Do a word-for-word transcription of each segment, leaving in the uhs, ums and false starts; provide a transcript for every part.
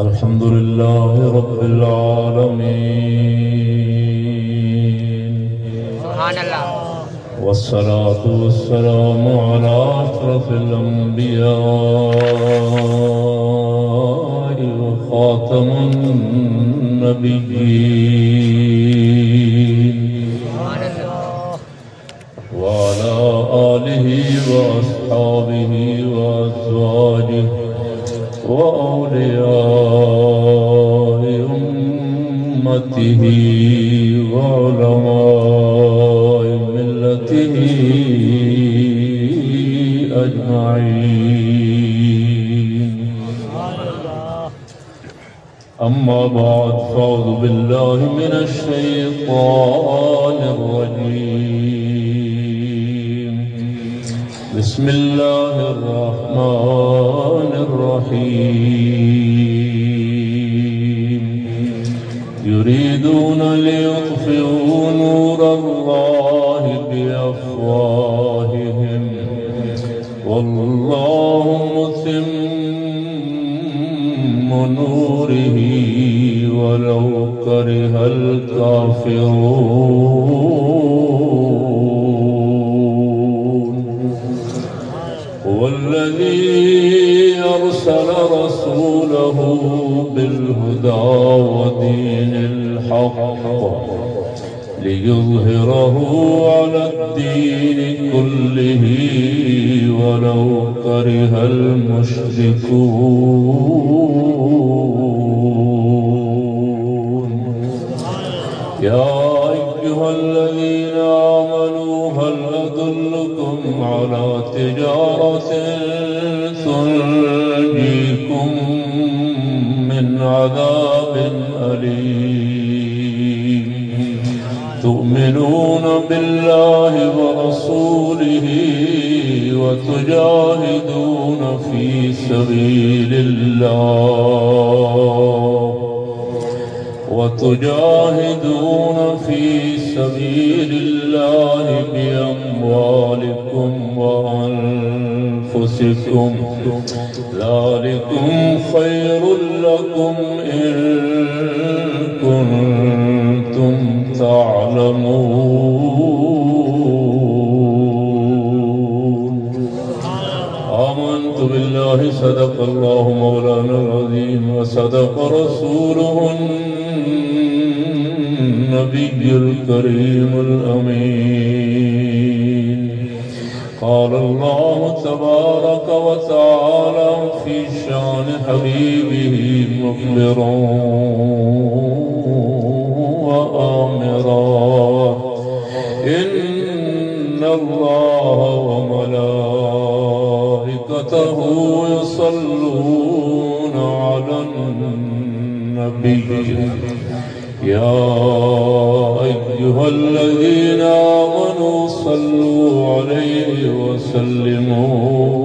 الحمد لله رب العالمين سبحان الله والصلاة والسلام على أشرف الأنبياء وخاتم النبيين وعلى آله وأصحابه وأزواجه وأولياء أمته وعلماء ملته أجمعين. أما بعد فأعوذ بالله من الشيطان الرجيم. بسم الله الرحمن الرحيم. يريدون ليطفئوا نور الله بأفواههم والله متم نوره ولو كره الكافرون. هو الذي أرسل رسوله بالهدى ودين الحق ليظهره على الدين كله ولو كره المشركون. يا أيها الذين آمنوا هل أدلكم على تجارة تنجيكم من عذاب أليم تؤمنون بالله ورسوله وتجاهدون في سبيل الله وتجاهدون في سبيل الله بأموالكم وأنفسكم ذلكم خير لكم إن كنتم تعلمون. آمنت بالله صدق الله مولانا العظيم وصدق رسوله النبي الكريم الأمين. قال الله تبارك وتعالى في شأن حبيبه مخبرا وآمرا إن الله وملائكته يصلون على النبي يا أيها الذين آمنوا صلوا عليه وسلموا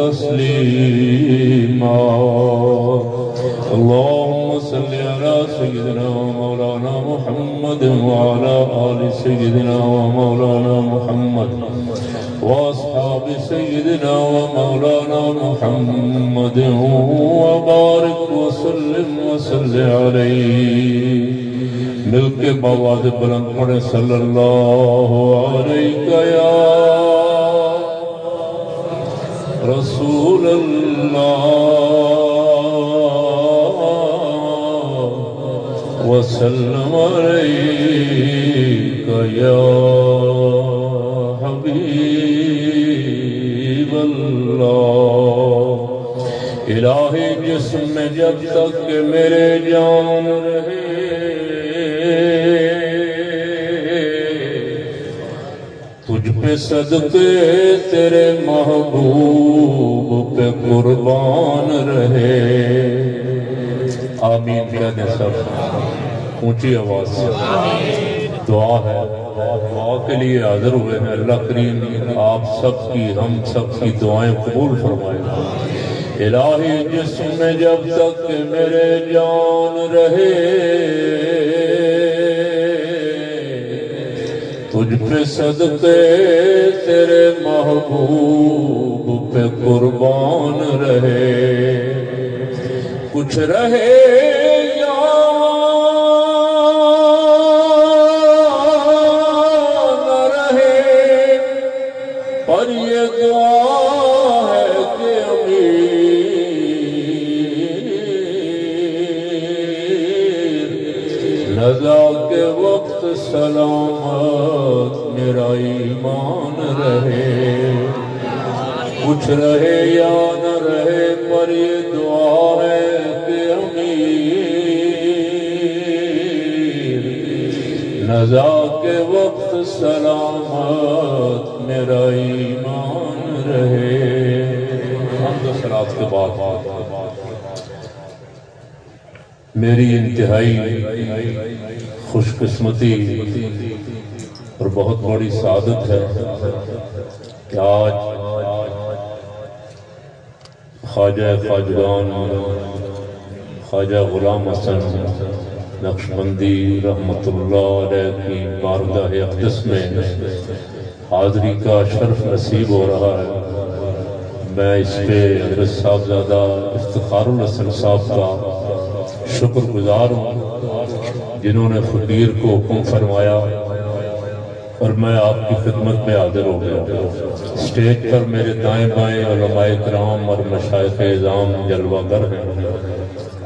تسليما. اللهم صل على سيدنا ومولانا محمد وعلى آل سيدنا ومولانا محمد وأصحاب سيدنا ومولانا محمد وبارك وسلم وصل عليه. مل کے بواد بلند پڑھیں صلی اللہ علیہ یا رسول اللہ وسلم عليك يا حبيب الله. الہی جسم میں جب تک میرے جان رہے تجھ پہ صدقے تیرے محبوب پہ قربان رہے. آمین کیا دیں سب اونچی آواز سے. دعا ہے دعا کے لیے حاضر ہوئے ہیں. اللہ کریم آپ سب کی ہم سب کی دعائیں قبول فرمائے. الہی جسم میں جب تک میرے جان رہے تجھ پہ صدقے تیرے محبوب پہ قربان رہے. کچھ رہے سلامت میرا ایمان رہے، کچھ رہے یا نہ رہے پر یہ دعا ہے کہ امیر نزا کے وقت سلامت میرا ایمان رہے. حمد و صلات کے بعد میری انتہائی خوش قسمتی اور بہت بڑی سعادت ہے کہ آج خواجہ خواجگان خواجہ غلام حسن نقشبندی رحمت اللہ علیہ کی بارگاہ اقدس میں حاضری کا شرف نصیب ہو رہا ہے. میں اس پہ حضرت صاحبزادہ افتخار الحسن صاحب کا شکر گزار ہوں جنہوں نے خدیر کو حکم فرمایا اور میں آپ کی خدمت میں حاضر ہو گیا. سٹیج پر میرے دائیں بائیں علماء کرام اور مشائخ اعظام جلوہ گر ہیں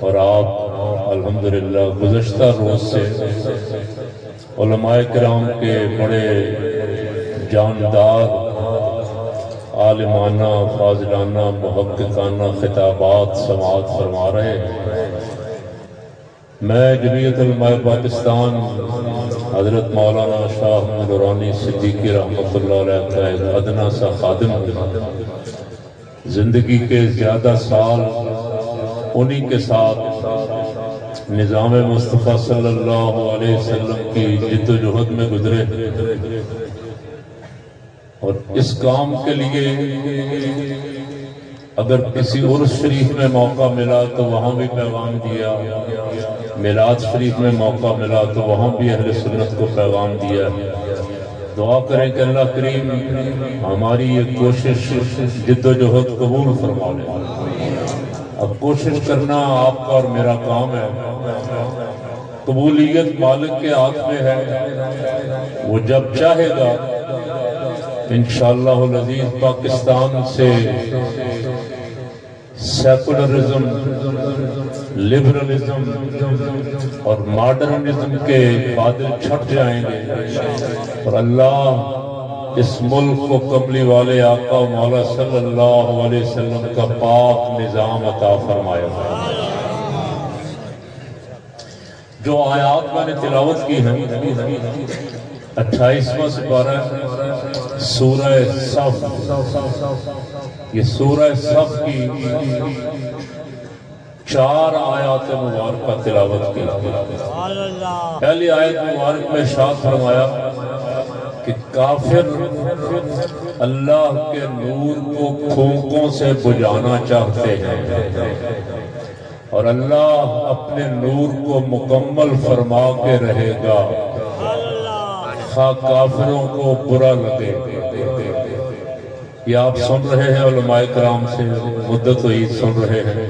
اور آپ الحمدللہ گزشتہ روز سے علماء کرام کے بڑے جاندار عالمانہ فاضلانہ محققانہ خطابات سماعت فرما رہے ہیں. میں جمعیت علماء پاکستان حضرت مولانا شاہ نورانی صدیقی رحمت اللہ علیہ کا ایک ادنا سا خادم ہوں. زندگی کے زیادہ سال انہی کے ساتھ نظام مصطفیٰ صلی اللہ علیہ وسلم کی جد و جہد میں گزرے اور اس کام کے لیے اگر کسی عرس شریف میں موقع ملا تو وہاں بھی پیغام دیا، میلاد شریف میں موقع ملا تو وہاں بھی اہل سنت کو پیغام دیا. دعا کریں کہ اللہ کریم ہماری یہ کوشش جد و جہد قبول فرما لے. اب کوشش کرنا آپ کا اور میرا کام ہے، قبولیت مالک کے ہاتھ میں ہے، وہ جب چاہے گا انشاءاللہ العزیز پاکستان سے سیکولرزم، لیبرلزم اور ماڈرنزم کے بادل چھٹ جائیں گے اور اللہ اس ملک کو کملی والے آقا و مولا صلی اللہ علیہ وسلم کا پاک نظام عطا فرمائے. جو آیات میں نے تلاوت کی ہیں اٹھائیسواں سپارہ سورہ صف، یہ سورہ صف کی چار آیات مبارکہ تلاوت کی. پہلی آیت مبارک میں شاہ فرمایا کہ کافر اللہ کے نور کو پھونکوں سے بجھانا چاہتے ہیں اور اللہ اپنے نور کو مکمل فرما کے رہے گا خواہ کافروں کو برا لگے. یہ آپ سن رہے ہیں علماء کرام سے مدت ہوئی سن رہے ہیں.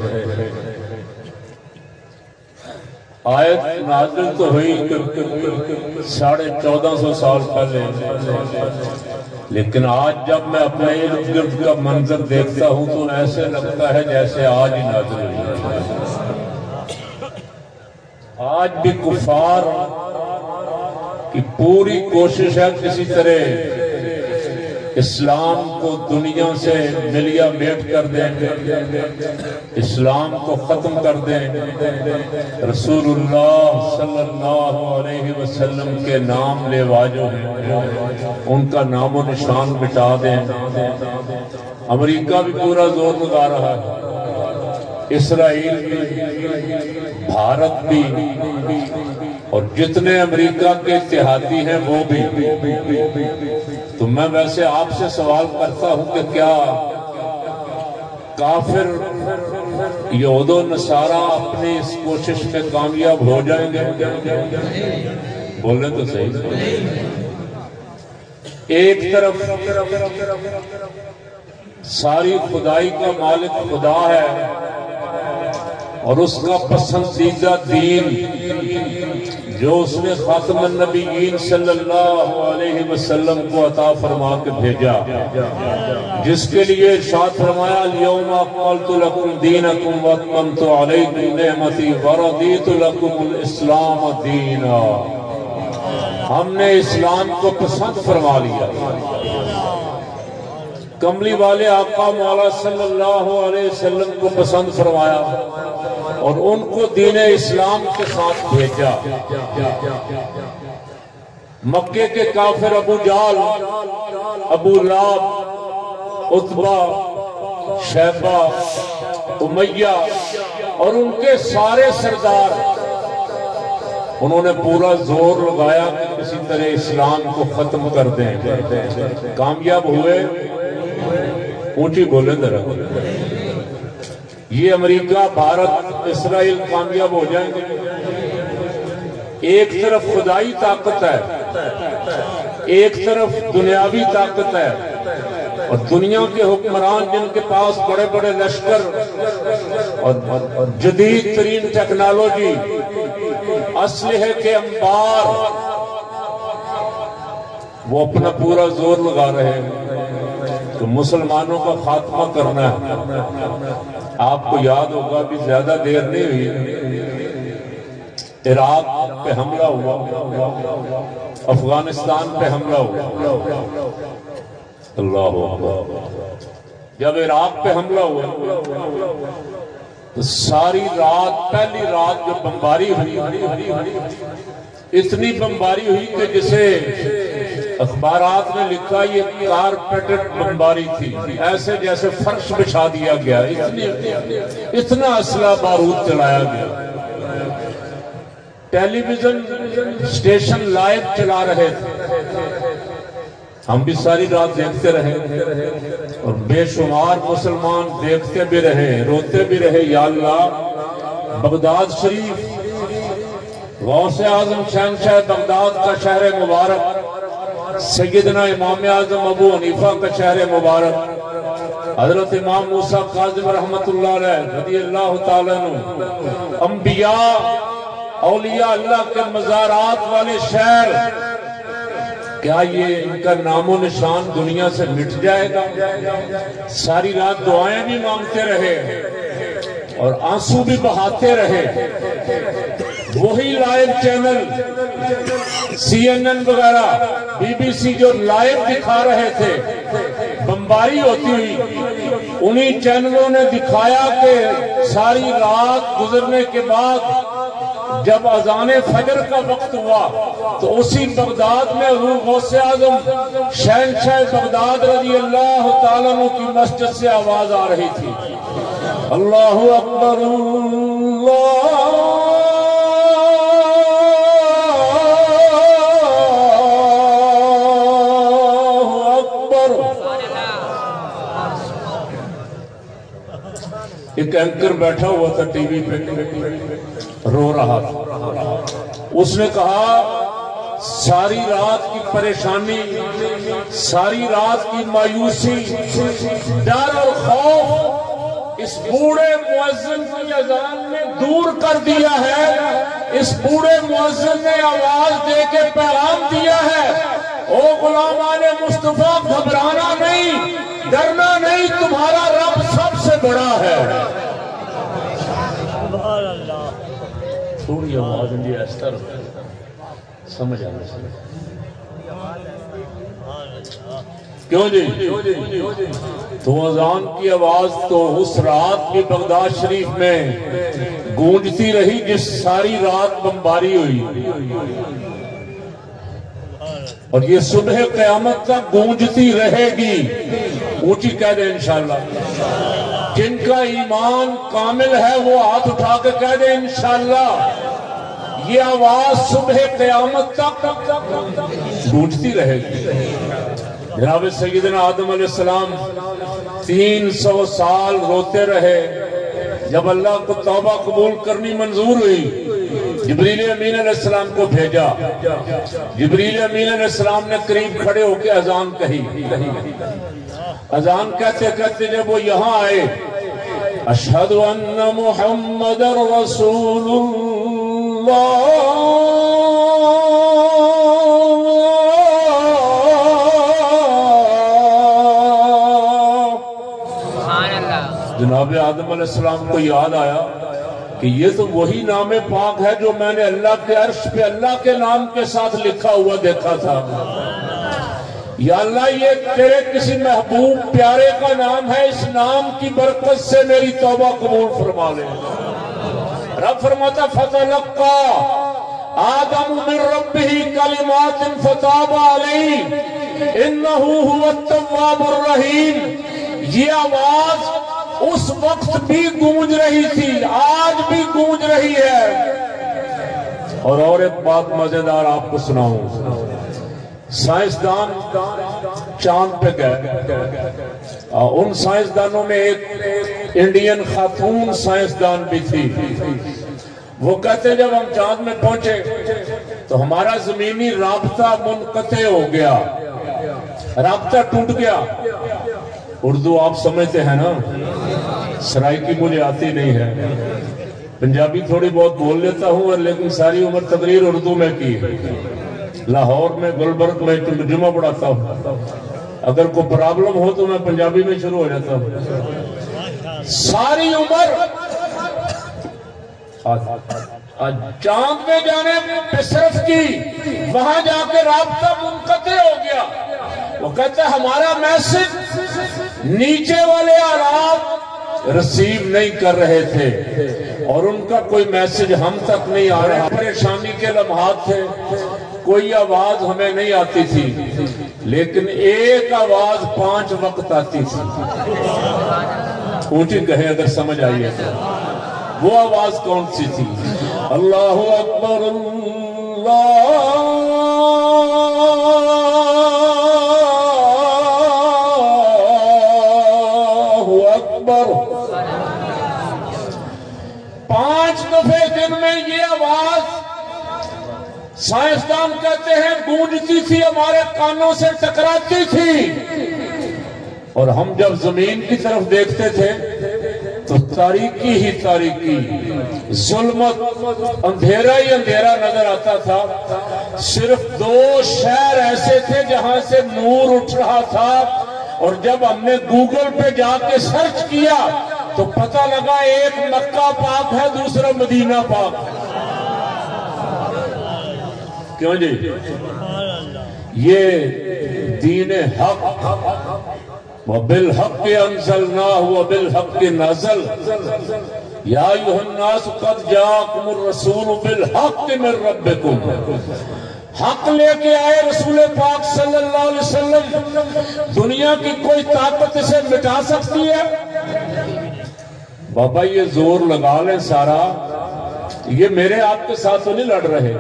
آیت نازل تو ہوئی ساڑھے چودہ سو سال پہلے، لیکن آج جب میں اپنے ارد گرد کا منظر دیکھتا ہوں تو ایسے لگتا ہے جیسے آج ہی نازل ہوئی. آج بھی کفار کہ پوری کوشش ہے کسی طرح اسلام کو دنیا سے ملیا میٹ کر دیں، اسلام کو ختم کر دیں. رسول اللہ صلی اللہ علیہ وسلم کے نام لے واجو ہیں، ان کا نام و نشان مٹا دیں. امریکہ بھی پورا زور لگا رہا ہے، اسرائیل بھی، بھارت بھی، اور جتنے امریکہ کے اتحادی ہیں وہ بھی. تو میں ویسے آپ سے سوال کرتا ہوں کہ کیا کافر یہود و نصارہ اپنی اس کوشش میں کامیاب ہو جائیں گے؟ بولے تو صحیح. ایک طرف ساری خدائی کا مالک خدا ہے اور اس کا پسندیدہ دین جو اس نے خاتم النبیین صلی اللہ علیہ وسلم کو عطا فرما کے بھیجا، جس کے لیے ارشاد فرمایا الْيَوْمَ أَكْمَلْتُ لَكُمْ دِينَكُمْ وَأَتْمَمْتُ عَلَيْكُمْ نِعْمَتِي وَرَضِيتُ لَكُمُ الْإِسْلَامَ دِينًا۔ ہم نے اسلام کو پسند فرما لیا۔ کملی والے آقا مولا صلی اللہ علیہ وسلم کو پسند فرمایا اور ان کو دین اسلام کے ساتھ بھیجا۔ مکہ کے کافر ابو جہل، ابو لہب، عتبہ، شیبہ، امیہ اور ان کے سارے سردار، انہوں نے پورا زور لگایا کہ کسی طرح اسلام کو ختم کر دیں۔ کامیاب ہوئے؟ اونچی بولیں ذرا۔ یہ امریکہ، بھارت، اسرائیل کامیاب ہو جائیں گے؟ ایک طرف خدائی طاقت ہے، ایک طرف دنیاوی طاقت ہے، اور دنیا کے حکمران جن کے پاس بڑے بڑے لشکر اور جدید ترین ٹیکنالوجی، اسلحے کے انبار، وہ اپنا پورا زور لگا رہے ہیں تو مسلمانوں کا خاتمہ کرنا ہے۔ آپ کو یاد ہوگا بھی زیادہ دیر نہیں ہوئی، عراق پہ حملہ ہوا، افغانستان پہ حملہ ہوا۔ اللہ اکبر! جب عراق پہ حملہ ہوا تو ساری رات، پہلی رات جو بمباری ہوئی، اتنی بمباری ہوئی کہ جسے اخبارات نے لکھا یہ کارپیٹڈ بمباری تھی، ایسے جیسے فرش بچھا دیا گیا، اتنا اسلحہ بارود چلایا گیا۔ ٹیلی ویژن سٹیشن لائیو چلا رہے تھے، ہم بھی ساری رات دیکھتے رہے اور بے شمار مسلمان دیکھتے بھی رہے، روتے بھی رہے۔ یا اللہ، بغداد شریف، غوث اعظم شہنشاہ بغداد کا شہر مبارک، سیدنا امام اعظم ابو حنیفہ کا شہر مبارک، حضرت امام موسیٰ کاظم رحمت اللہ علیہ رضی اللہ تعالیٰ عنہ، انبیاء، اولیاء اللہ کے مزارات والے شہر، کیا یہ ان کا نام و نشان دنیا سے مٹ جائے گا؟ ساری رات دعائیں بھی مانگتے رہے اور آنسو بھی بہاتے رہے۔ وہی live channel C N N وغیرہ، بی بی سی جو لائیو دکھا رہے تھے، بمباری ہوتی ہوئی، انہی چینلوں نے دکھایا کہ ساری رات گزرنے کے بعد جب اذان فجر کا وقت ہوا تو اسی بغداد میں حضور غوث اعظم شہنشاہ بغداد رضی اللہ تعالیٰ عنہ کی مسجد سے آواز آ رہی تھی۔ اللہ اکبر! اللہ ایک اینکر بیٹھا ہوا تھا ٹی وی پہ، رو رہا تھا۔ اس نے کہا ساری رات کی پریشانی، ساری رات کی مایوسی، ڈر اور خوف اس بوڑھے مؤذن کی اذان نے دور کر دیا ہے۔ اس بوڑھے مؤذن نے آواز دے کے پیغام دیا ہے، او غلامان مصطفیٰ، گھبرانا نہیں، ڈرنا نہیں، تمہارا رب سب سے بڑا ہے۔ تھوڑی آواز اندھی ایستر سمجھ آنے سے کیوں جی؟ تو اذان کی آواز تو اس رات کی بغداد شریف میں گونجتی رہی جس ساری رات بمباری ہوئی، اور یہ صبح قیامت تک گونجتی رہے گی۔ اونچی کہہ دیں انشاءاللہ، جن کا ایمان کامل ہے وہ ہاتھ اٹھا کے کہہ دیں انشاءاللہ، یہ آواز صبح قیامت تک گونجتی رہے گی۔ جناب سیدنا آدم علیہ السلام تین سو سال روتے رہے، جب اللہ کو توبہ قبول کرنی منظور ہوئی، جبریل امین علیہ السلام کو بھیجا۔ جبریل امین علیہ السلام نے قریب کھڑے ہو کے اذان کہی۔ اذان کہتے کہتے جب وہ یہاں آئے أشهد أن محمدا رسول الله. جناب آدم علیہ السلام کو یاد آیا کہ یہ تو وہی نام پاک ہے جو میں نے اللہ کے عرش پہ اللہ کے نام کے ساتھ لکھا ہوا دیکھا تھا. یا اللہ یہ تیرے کسی محبوب پیارے کا نام ہے, اس نام کی برکت سے میری توبہ قبول فرما لے. رب فرماتا فَتَلَقَّى آدَمُ مِن رَبِّهِ كَلِمَاتٍ فَتَابَ عَلَيْهِ إِنَّهُ هُوَ التَّوَّابُ الرَّحِيمُ. یہ آواز اس وقت بھی گونج رہی تھی, آج بھی گونج رہی ہے. اور اور ایک بات مزیدار آپ کو سناؤں. سائنسدان چاند پہ گئے, ان سائنسدانوں میں ایک انڈین خاتون سائنسدان بھی تھی. وہ کہتے جب ہم چاند میں پہنچے تو ہمارا زمینی رابطہ منقطع ہو گیا, رابطہ ٹوٹ گیا. اردو آپ سمجھتے ہیں نا, سرائیکی مجھے آتی نہیں ہے, پنجابی تھوڑی بہت بول لیتا ہوں لیکن ساری عمر تقریر اردو میں کی. لاہور میں گلبرگ میں ترجمہ پڑھاتا ہوں, اگر کوئی پرابلم ہو تو میں پنجابی میں شروع ہو جاتا ہوں. ساری عمر چاند میں جانے پہ صرف کی, وہاں جا کے رابطہ منقطع ہو گیا. وہ کہتا ہے ہمارا میسج نیچے والے آلات رسیو نہیں کر رہے تھے اور ان کا کوئی میسج ہم تک نہیں آ رہا. پریشانی کے لمحات تھے, کوئی آواز ہمیں نہیں آتی تھی لیکن ایک آواز پانچ وقت آتی تھی. اونچی کہے اگر سمجھ آئیے وہ آواز کون سی تھی؟ اللہ اکبر اللہ اکبر. پانچ دفعہ دن میں یہ آواز سائنسدان کہتے ہیں گونجتی تھی, ہمارے کانوں سے ٹکراتی تھی. اور ہم جب زمین کی طرف دیکھتے تھے تو تاریکی ہی تاریکی, ظلمت, اندھیرا ہی اندھیرا نظر آتا تھا. صرف دو شہر ایسے تھے جہاں سے نور اٹھ رہا تھا. اور جب ہم نے گوگل پہ جا کے سرچ کیا تو پتہ لگا ایک مکہ پاک ہے, دوسرا مدینہ پاک ہے. کیوں جی؟ یہ دین حق وَبِالْحَقِّ أَنزَلْنَاهُ وَبِالْحَقِّ نَزَلَ يَا أَيُّهَا النَّاسُ قَدْ جَاءَكُمُ الرَّسُولُ بِالْحَقِّ مِنْ رَبِّكُمْ. حق لے کے آئے رسول پاک صلی اللہ علیہ وسلم. دنیا کی کوئی طاقت اسے مٹا سکتی ہے؟ بابا یہ زور لگا لیں سارا, یہ میرے آپ کے ساتھ تو نہیں لڑ رہے,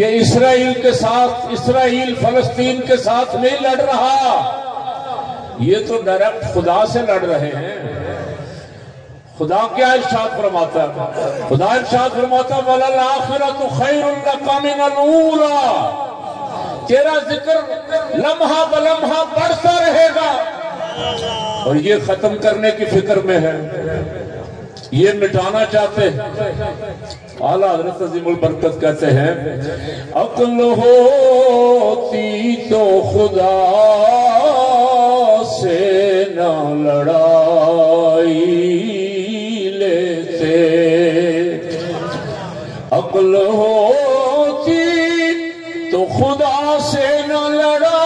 یہ اسرائیل کے ساتھ, اسرائیل فلسطین کے ساتھ نہیں لڑ رہا, یہ تو ڈائریکٹ خدا سے لڑ رہے ہیں. خدا کیا ارشاد فرماتا ہے؟ خدا ارشاد فرماتا ہے وَلَلْآخِرَةُ خَيْرٌ لَكَ مِنَ الْأُولَىٰ. تیرا ذکر لمحہ بلمحہ بڑھتا رہے گا. اور یہ ختم کرنے کی فکر میں ہے, یہ مٹانا چاہتے ہیں. اعلیٰ حضرت عظیم البرکت کہتے ہیں عقل ہوتی تو خدا سے نہ لڑائی لیتے, عقل ہوتی تو خدا سے نہ لڑائی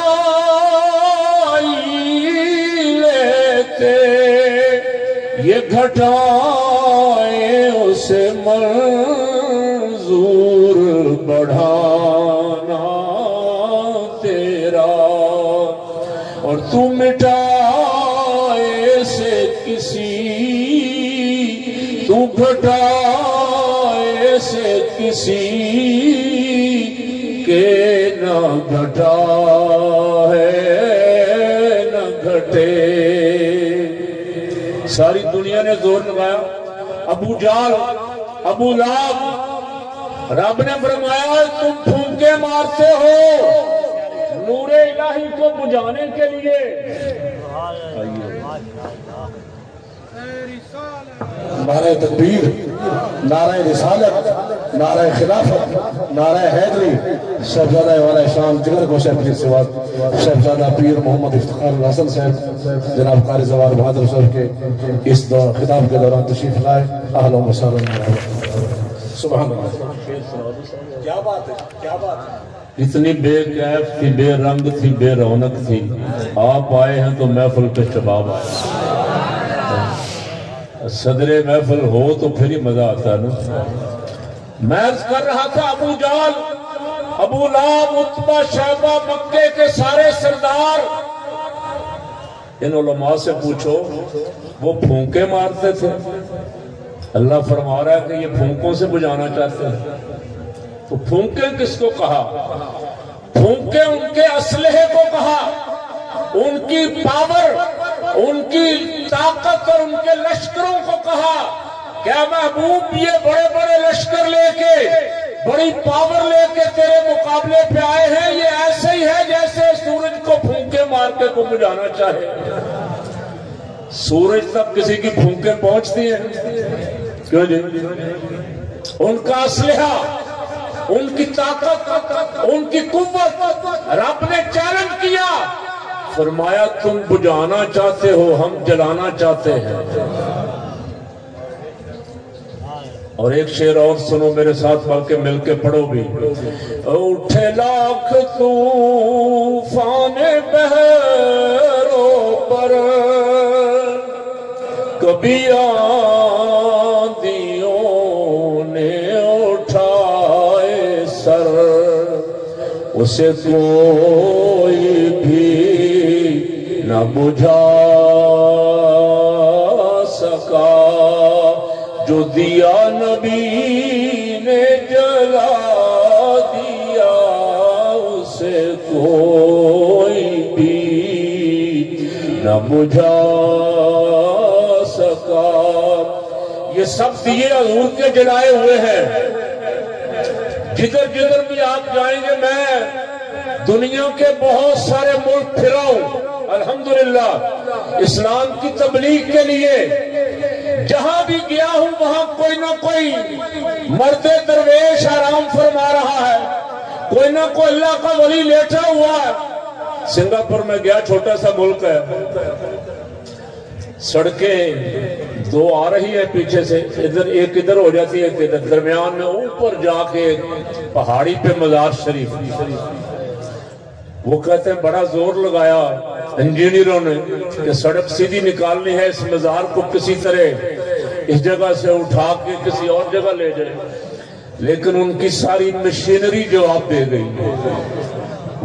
یہ گھٹائیں اسے منظور بڑھانا تیرا, اور تو مٹائے سے کسی, تو گھٹائے سے کسی کے نہ گھٹا ہے نہ گھٹے. ساری دنیا نے زور لگایا, ابو جہل, ابو لہب. رب نے فرمایا تم پھونکے مارتے ہو نور الہی کو بجھانے کے لیے. نعرہ تکبیر، نعرہ رسالت، نعرہ خلافت، نعرہ حیدری، صاحبزادہ والا اسلام جگر کو صاحب کے سوا صاحبزادہ پیر محمد افتخار الحسن صاحب جناب قاری زوار بہادر صاحب کے اس خطاب کے دوران تشریف لائے. اہلا و سہلا. سبحان اللہ، کیا بات ہے، کیا بات ہے. اتنی بے کیف تھی، بے رنگ تھی، بے رونق تھی، آپ آئے ہیں تو محفل پہ شباب آئے، صدر محفل ہو تو پھر ہی مزہ آتا ہے نا. میں عرض کر رہا تھا ابو جال، ابو لہب، عتبہ، شیبہ، مکے کے سارے سردار، ان علماء سے پوچھو وہ پھونکے مارتے تھے، اللہ فرما رہا ہے کہ یہ پھونکوں سے بجانا چاہتے ہیں. تو پھونکے کس کو کہا؟ پھونکے ان کے اسلحے کو کہا، ان کی پاور، ان کی طاقت اور ان کے لشکروں کو کہا. کیا محبوب یہ بڑے بڑے لشکر لے کے، بڑی پاور لے کے تیرے مقابلے پہ آئے ہیں؟ یہ ایسے ہی ہے جیسے سورج کو پھونکے مار کے کو بجانا چاہے. سورج تک کسی کی پھونکے پہنچتی ہیں کیوں جی؟ ان کا اسلحہ، ان کی طاقت، ان کی قوت. رب نے چیلنج کیا، فرمایا تم بجھانا چاہتے ہو، ہم جلانا چاہتے ہیں. اور ایک شعر اور سنو میرے ساتھ، بلکہ مل کے پڑھو بھی. اٹھے لاکھ طوفان بحروں پر، کبھی آندھیوں نے اسے کوئی بھی نہ بجھا سکا، جو دیا نبی نے جلا دیا، اسے کوئی بھی نہ بجھا سکا. یہ سب دیے حضور کے جلائے ہوئے ہیں. جدھر جدھر بھی آپ جائیں گے، میں دنیا کے بہت سارے ملک پھرا ہوں الحمدللہ اسلام کی تبلیغ کے لیے، جہاں بھی گیا ہوں وہاں کوئی نہ کوئی مرد درویش آرام فرما رہا ہے، کوئی نہ کوئی اللہ کا ولی لیٹا ہوا ہے. سنگاپور میں گیا، چھوٹا سا ملک ہے، سڑکیں دو آ رہی ہے پیچھے سے، ایک ادھر ہو جاتی ہے ایک ادھر، درمیان میں اوپر جا کے پہاڑی پہ مزار شریف. وہ کہتے ہیں بڑا زور لگایا انجینئروں نے کہ سڑک سیدھی نکالنی ہے، اس مزار کو کسی طرح اس جگہ سے اٹھا کے کسی اور جگہ لے جائیں، لیکن ان کی ساری مشینری جواب دے گئی.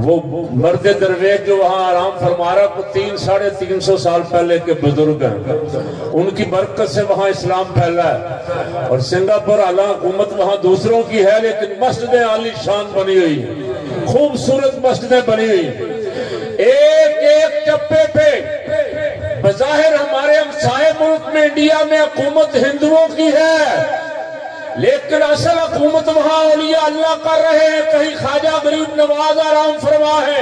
وہ مرد درویش جو وہاں آرام فرما رہا کو تین ساڑھے تین سو سال پہلے کے بزرگ ہیں، ان کی برکت سے وہاں اسلام پھیلا ہے. اور سنگاپور اعلیٰ حکومت وہاں دوسروں کی ہے، لیکن مسجدیں عالی شان بنی ہوئی ہیں، خوبصورت مسجدیں بنی ہوئی ہیں. ایک ایک چپے پہ بظاہر ہمارے ہمسائے ملک میں انڈیا میں حکومت ہندوؤں کی ہے، لیکن اصل حکومت وہاں اولیاء اللہ کر رہے ہیں. کہیں خواجہ غریب نواز آرام فرما ہے،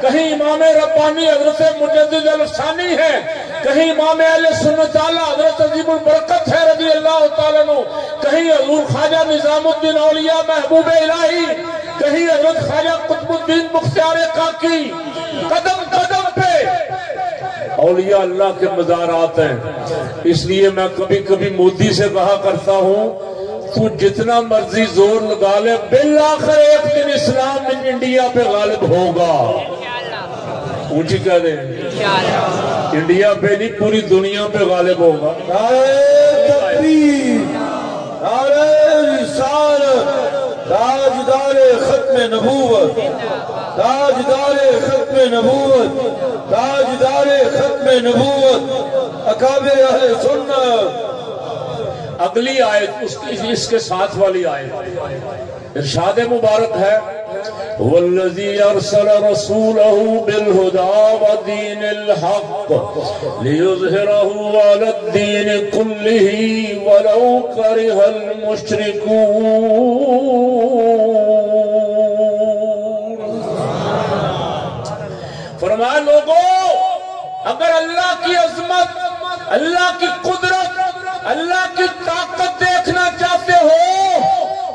کہیں امام ربانی حضرت مجدد الفسانی ہے، کہیں امام اہل سنت اعلیٰ حضرت عظیم البرکت ہے رضی اللہ تعالیٰ عنہ، کہیں حضور خواجہ نظام الدین اولیاء محبوب الہی، کہیں حضرت خواجہ قطب الدین مختار کاکی. قدم قدم پہ اولیاء اللہ کے مزارات ہیں. اس لیے میں کبھی کبھی مودی سے کہا کرتا ہوں تو جتنا مرضی زور لگا لے، بالآخر ایک دن اسلام انڈیا پہ غالب ہوگا. اونچی کہہ دیں انڈیا پہ نہیں، پوری دنیا پہ غالب ہوگا. نعرہ تکبیر، نعرہ رسالت، تاجدار ختم نبوت، تاجدار ختم نبوت، تاجدار ختم نبوت، اکابر اہل سنت. اگلی آیت اس کے ساتھ والی آیت ارشاد مبارک ہے، وَالَّذِي أَرْسَلَ رَسُولَهُ بِالْهُدَى وَدِينِ الْحَقِّ لِيُظْهِرَهُ عَلَى الدِّينِ كُلِّهِ وَلَوْ كَرِهَ الْمُشْرِكُونَ. فرمایا لوگو، اگر اللہ کی عظمت، اللہ کی قدرت اللہ کی طاقت دیکھنا چاہتے ہو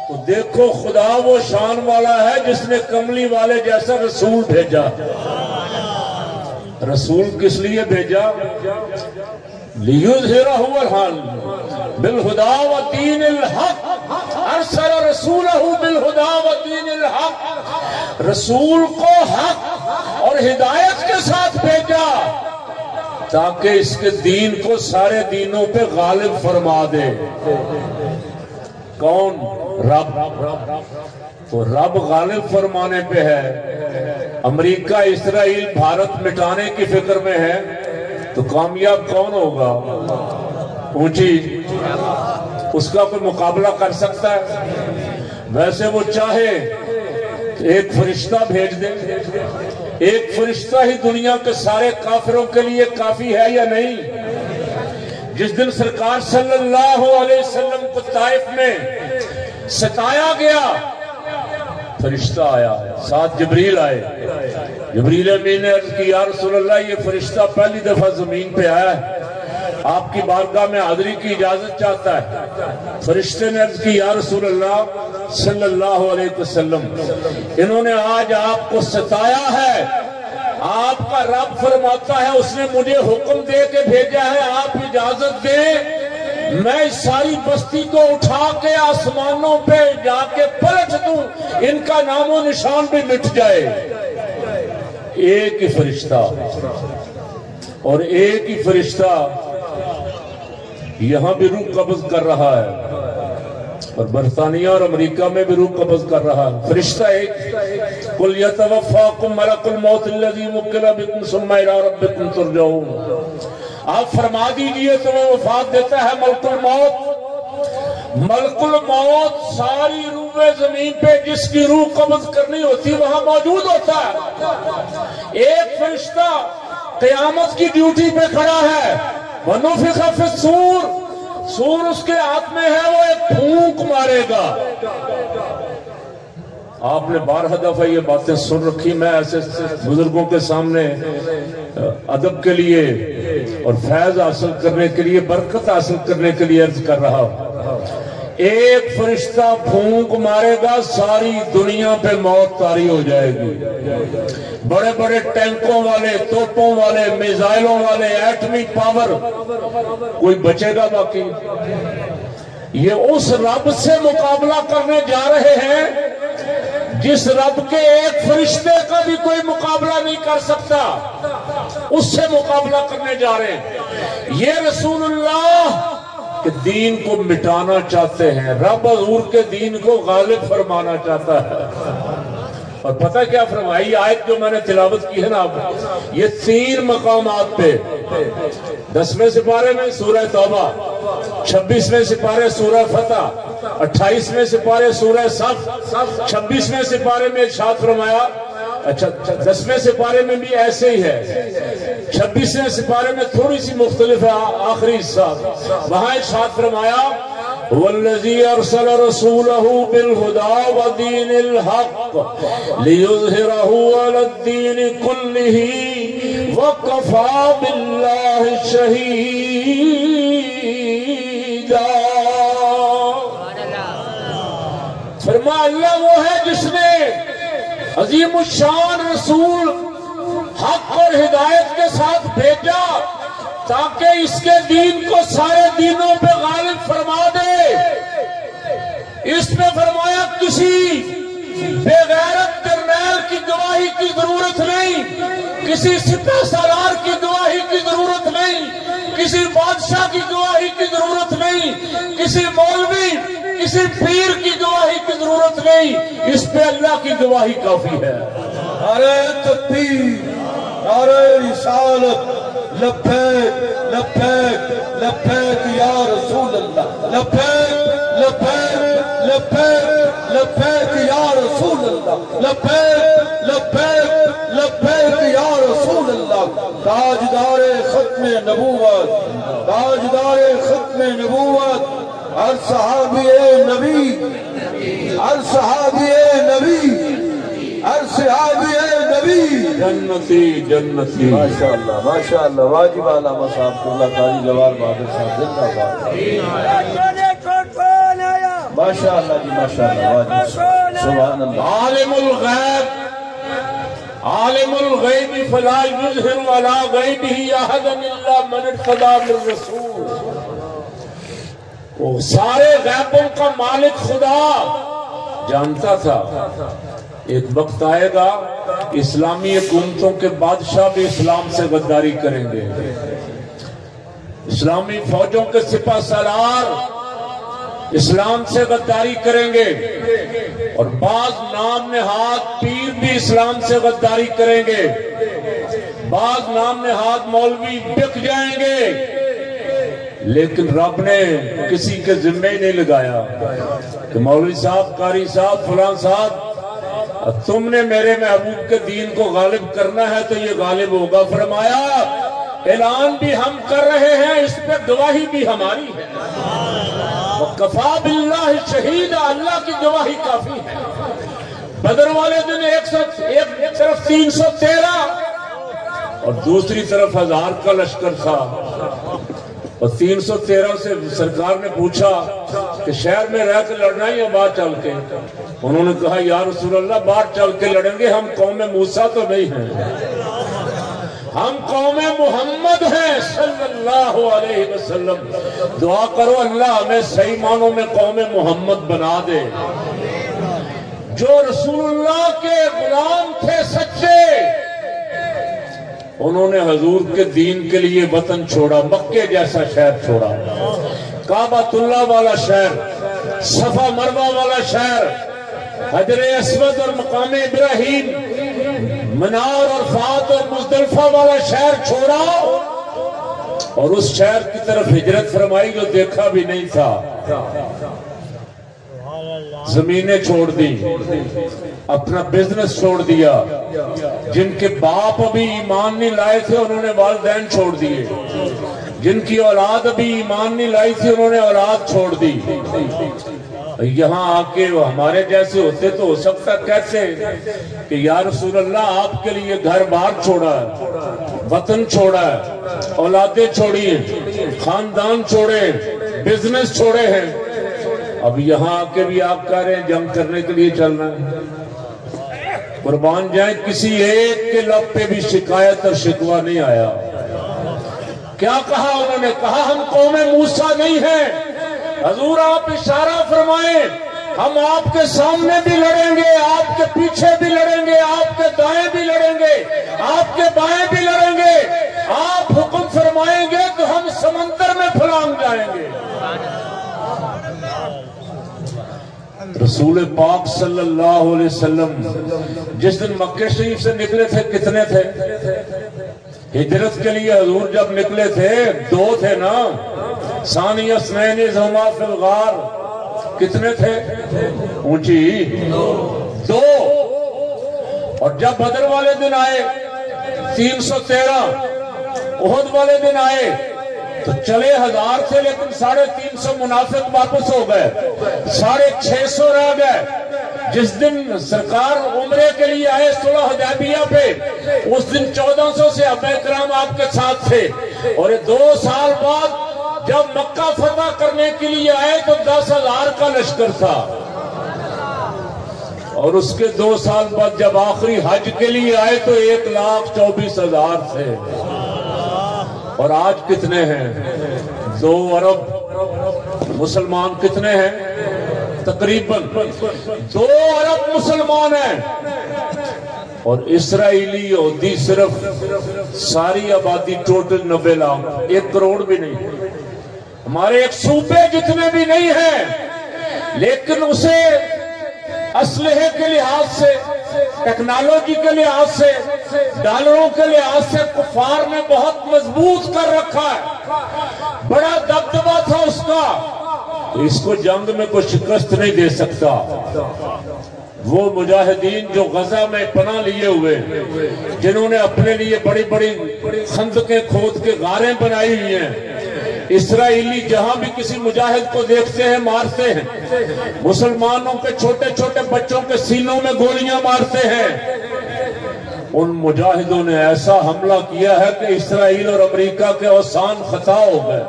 تو دیکھو خدا وہ شان والا ہے جس نے کملی والے جیسا رسول بھیجا۔ رسول کس لیے بھیجا؟ لِيُظْهِرَهُ الْحَقَّ بِالْهُدَى وَدِينِ الْحَقِّ، ارسل رسولہ بالہدیٰ ودین الحق، رسول کو حق اور ہدایت کے ساتھ بھیجا تاکہ اس کے دین کو سارے دینوں پہ غالب فرما دے۔ کون؟ رب۔ تو رب غالب فرمانے پہ ہے۔ امریکہ اسرائیل بھارت مٹانے کی فکر میں ہے تو کامیاب کون ہوگا؟ اونچی اس کا کوئی مقابلہ کر سکتا ہے؟ ویسے وہ چاہے ایک فرشتہ بھیج دے، ایک فرشتہ ہی دنیا کے سارے کافروں کے لیے کافی ہے یا نہیں؟ جس دن سرکار صلی اللہ علیہ وسلم کو طائف میں ستایا گیا فرشتہ آیا، ساتھ جبریل آئے۔ جبریل امین نے عرض کی، یا رسول اللہ یہ فرشتہ پہلی دفعہ زمین پہ آیا ہے، آپ کی بارگاہ میں حاضری کی اجازت چاہتا ہے۔ فرشتے نے عرض کی، یا رسول اللہ صلی اللہ علیہ وسلم انہوں نے آج آپ کو ستایا ہے، آپ کا رب فرماتا ہے اس نے مجھے حکم دے کے بھیجا ہے، آپ اجازت دیں میں اس ساری بستی کو اٹھا کے آسمانوں پہ جا کے پلٹ دوں، ان کا نام و نشان بھی مٹ جائے۔ ایک ہی فرشتہ اور ایک ہی فرشتہ یہاں بھی روح قبض کر رہا ہے اور برطانیہ اور امریکہ میں بھی روح قبض کر رہا ہے۔ فرشتہ ایک، قُلْ يَتَوَفَّاكُمْ مَلَكُ الْمَوْتِ الَّذِي وُكِّلَ بِكُمْ ثُمَّ إِلَىٰ رَبِّكُمْ تُرْجَعُونَ، آپ فرما دیجئے تمہیں وفات دیتا ہے ملک الموت۔ ملک الموت ساری روح زمین پہ جس کی روح قبض کرنی ہوتی وہاں موجود ہوتا ہے۔ ایک فرشتہ قیامت کی ڈیوٹی پہ کھڑا ہے، وَنُفِخَ فِي الصُّورِ، سور اس کے ہاتھ میں ہے وہ ایک پھونک مارے گا۔ آپ نے بارہ دفعہ یہ باتیں سن رکھی، میں ایسے بزرگوں کے سامنے ادب کے لیے اور فیض حاصل کرنے کے لیے برکت حاصل کرنے کے لیے عرض کر رہا ہوں۔ ایک فرشتہ پھونک مارے گا ساری دنیا پہ موت طاری ہو جائے گی۔ بڑے بڑے ٹینکوں والے، توپوں والے، میزائلوں والے، ایٹمی پاور، کوئی بچے گا باقی؟ یہ اس رب سے مقابلہ کرنے جا رہے ہیں جس رب کے ایک فرشتے کا بھی کوئی مقابلہ نہیں کر سکتا، اس سے مقابلہ کرنے جا رہے ہیں۔ یہ رسول اللہ کہ دین کو مٹانا چاہتے ہیں، رب حضور کے دین کو غالب فرمانا چاہتا ہے۔ اور پتہ کیا فرمائی آیت جو میں نے تلاوت کی ہے نا، یہ تین مقامات پہ، دسویں سپارے میں سورہ توبہ، چھبیسویں سپارے سورہ فتح، اٹھائیسویں سپارے سورہ صف، چھبیسویں سپارے میں ارشاد فرمایا، دسویں سپارے میں بھی ایسے ہی ہے، چھبیسویں سپارے میں تھوڑی سی مختلف ہے، آخری حصہ وہاں ارشاد فرمایا، وَالَّذِي أَرْسَلَ رَسُولَهُ بِالْهُدَى وَدِينِ الْحَقِّ لِيُظْهِرَهُ عَلَى الدِّينِ كُلِّهِ وَكَفَى بِاللَّهِ شَهِيدًا۔ فرما اللہ وہ ہے جس نے عظیم الشان رسول حق اور ہدایت کے ساتھ بھیجا تاکہ اس کے دین کو سارے دینوں پہ غالب فرما دے۔ اس میں فرمایا کسی بے غیرت کرنیل کی گواہی کی ضرورت نہیں، کسی سپہ سالار کی گواہی کی ضرورت نہیں، کسی بادشاہ کی گواہی کی ضرورت نہیں، کسی مولوی کسی پیر کی گواہی کی ضرورت نہیں، اس پہ اللہ کی گواہی کافی ہے۔ نعرہ تکبیر، نعرہ رسالت، لبیک لبیک لبیک یا رسول اللہ، لبیک لبیک لبیک لبیک یا رسول اللہ، لبیک لبیک لبیک یا رسول اللہ۔ تاجدار ختم نبوت، تاجدار ختم نبوت، ہر صحابی نبی، ہر صحابی نبی، ہر صحابی نبی، جنتی جنتی ماشاءاللہ ماشاءاللہ واجب علامہ صاحب اللہ قاری جوار بہادر صاحب زندہ باد ماشاءاللہ جی ماشاءاللہ واجب سبحان اللہ عالم الغیب عالم الغیب فلا یظہر ولا غیبہ احدا الا من ارتضى من رسول. سارے غیبوں کا مالک خدا جانتا تھا ایک وقت آئے گا اسلامی حکومتوں کے بادشاہ بھی اسلام سے غداری کریں گے. اسلامی فوجوں کے سپہ سالار اسلام سے غداری کریں گے اور بعض نام نہاد پیر بھی اسلام سے غداری کریں گے. بعض نام نہاد مولوی بک جائیں گے لیکن رب نے کسی کے ذمہ ہی نہیں لگایا کہ مولوی صاحب قاری صاحب فلان صاحب تم نے میرے محبوب کے دین کو غالب کرنا ہے تو یہ غالب ہوگا. فرمایا اعلان بھی ہم کر رہے ہیں اس پہ گواہی بھی ہماری ہے. وَقَفَا بِاللَّهِ شَهِيدًا اللہ کی گواہی کافی ہے. بدر والے دن ایک طرف تین سو تیرہ اور دوسری طرف ہزار کا لشکر تھا اور تین سو تیرہ سے سرکار نے پوچھا کہ شہر میں رہ کے لڑنا یا باہر چل کے. انہوں نے کہا یا رسول اللہ باہر چل کے لڑیں گے ہم قوم موسیٰ تو نہیں ہیں ہم قوم محمد ہیں صلی اللہ علیہ وسلم. دعا کرو اللہ ہمیں صحیح معنوں میں قوم محمد بنا دے جو رسول اللہ کے غلام تھے سچے. انہوں نے حضور کے دین کے لیے وطن چھوڑا مکہ جیسا شہر چھوڑا کعبۃ اللہ والا شہر صفا مروہ والا شہر حجر اسود اور مقام ابراہیم منار اور فات اور مزدلفہ والا شہر چھوڑا اور اس شہر کی طرف ہجرت فرمائی جو دیکھا بھی نہیں تھا. زمینیں چھوڑ دی اپنا بزنس چھوڑ دیا. جن کے باپ ابھی ایمان نہیں لائے تھے انہوں نے والدین چھوڑ دیئے. جن کی اولاد ابھی ایمان نہیں لائی تھی انہوں نے اولاد چھوڑ دی. یہاں آکے ہمارے جیسے ہوتے تو ہو سکتا کیسے کہ یا رسول اللہ آپ کے لیے گھر بار چھوڑا ہے وطن چھوڑا ہے اولادیں چھوڑی ہیں خاندان چھوڑے ہیں بزنس چھوڑے ہیں. اب یہاں آکے بھی آپ کہہ رہے ہیں جنگ کرنے کے لیے چلنا ہے. قربان جائیں کسی ایک کے لب پہ بھی شکایت اور شکوہ نہیں آیا. کیا کہا انہوں نے کہا ہم قوم موسیٰ نہیں ہیں. حضور آپ اشارہ فرمائیں ہم آپ کے سامنے بھی لڑیں گے آپ کے پیچھے بھی لڑیں گے آپ کے دائیں بھی لڑیں گے آپ کے بائیں بھی لڑیں گے. آپ حکم فرمائیں گے تو ہم سمندر میں پھلان جائیں گے. رسول پاک صلی اللہ علیہ وسلم جس دن مکہ شریف سے نکلے تھے کتنے تھے ہجرت کے لیے حضور جب نکلے تھے دو تھے نا ثانی اثنین ذوما فی الغار کتنے تھے اونچی دو. اور جب بدر والے دن آئے تین سو تیرہ احد والے دن آئے تو چلے ہزار تھے لیکن ساڑھے تین سو منافق واپس ہو گئے ساڑھے چھ سو رہ گئے. جس دن سرکار عمرے کے لیے آئے صلح حدیبیہ پہ اس دن چودہ سو سے صحابہ کرام آپ کے ساتھ تھے. اور دو سال بعد جب مکہ فتح کرنے کے لیے آئے تو دس ہزار کا لشکر تھا. اور اس کے دو سال بعد جب آخری حج کے لیے آئے تو ایک لاکھ چوبیس ہزار تھے. اور آج کتنے ہیں دو ارب مسلمان کتنے ہیں تقریباً دو ارب مسلمان ہیں. اور اسرائیلی یہودی صرف ساری آبادی ٹوٹل نوے لاکھ ایک کروڑ بھی نہیں. ہمارے ایک صوبے جتنے بھی نہیں ہیں لیکن اسے اسلحے کے لحاظ سے ٹیکنالوجی کے لحاظ سے ڈالروں کے لحاظ سے کفار نے بہت مضبوط کر رکھا ہے. بڑا دبدبہ تھا اس کا اس کو جنگ میں کوئی شکست نہیں دے سکتا. وہ مجاہدین جو غزہ میں پناہ لیے ہوئے جنہوں نے اپنے لیے بڑی بڑی خندقیں کھود کے غاریں بنائی ہوئی ہیں اسرائیلی جہاں بھی کسی مجاہد کو دیکھتے ہیں مارتے ہیں. مسلمانوں کے چھوٹے چھوٹے بچوں کے سینوں میں گولیاں مارتے ہیں. ان مجاہدوں نے ایسا حملہ کیا ہے کہ اسرائیل اور امریکہ کے اوسان خطا ہو گئے۔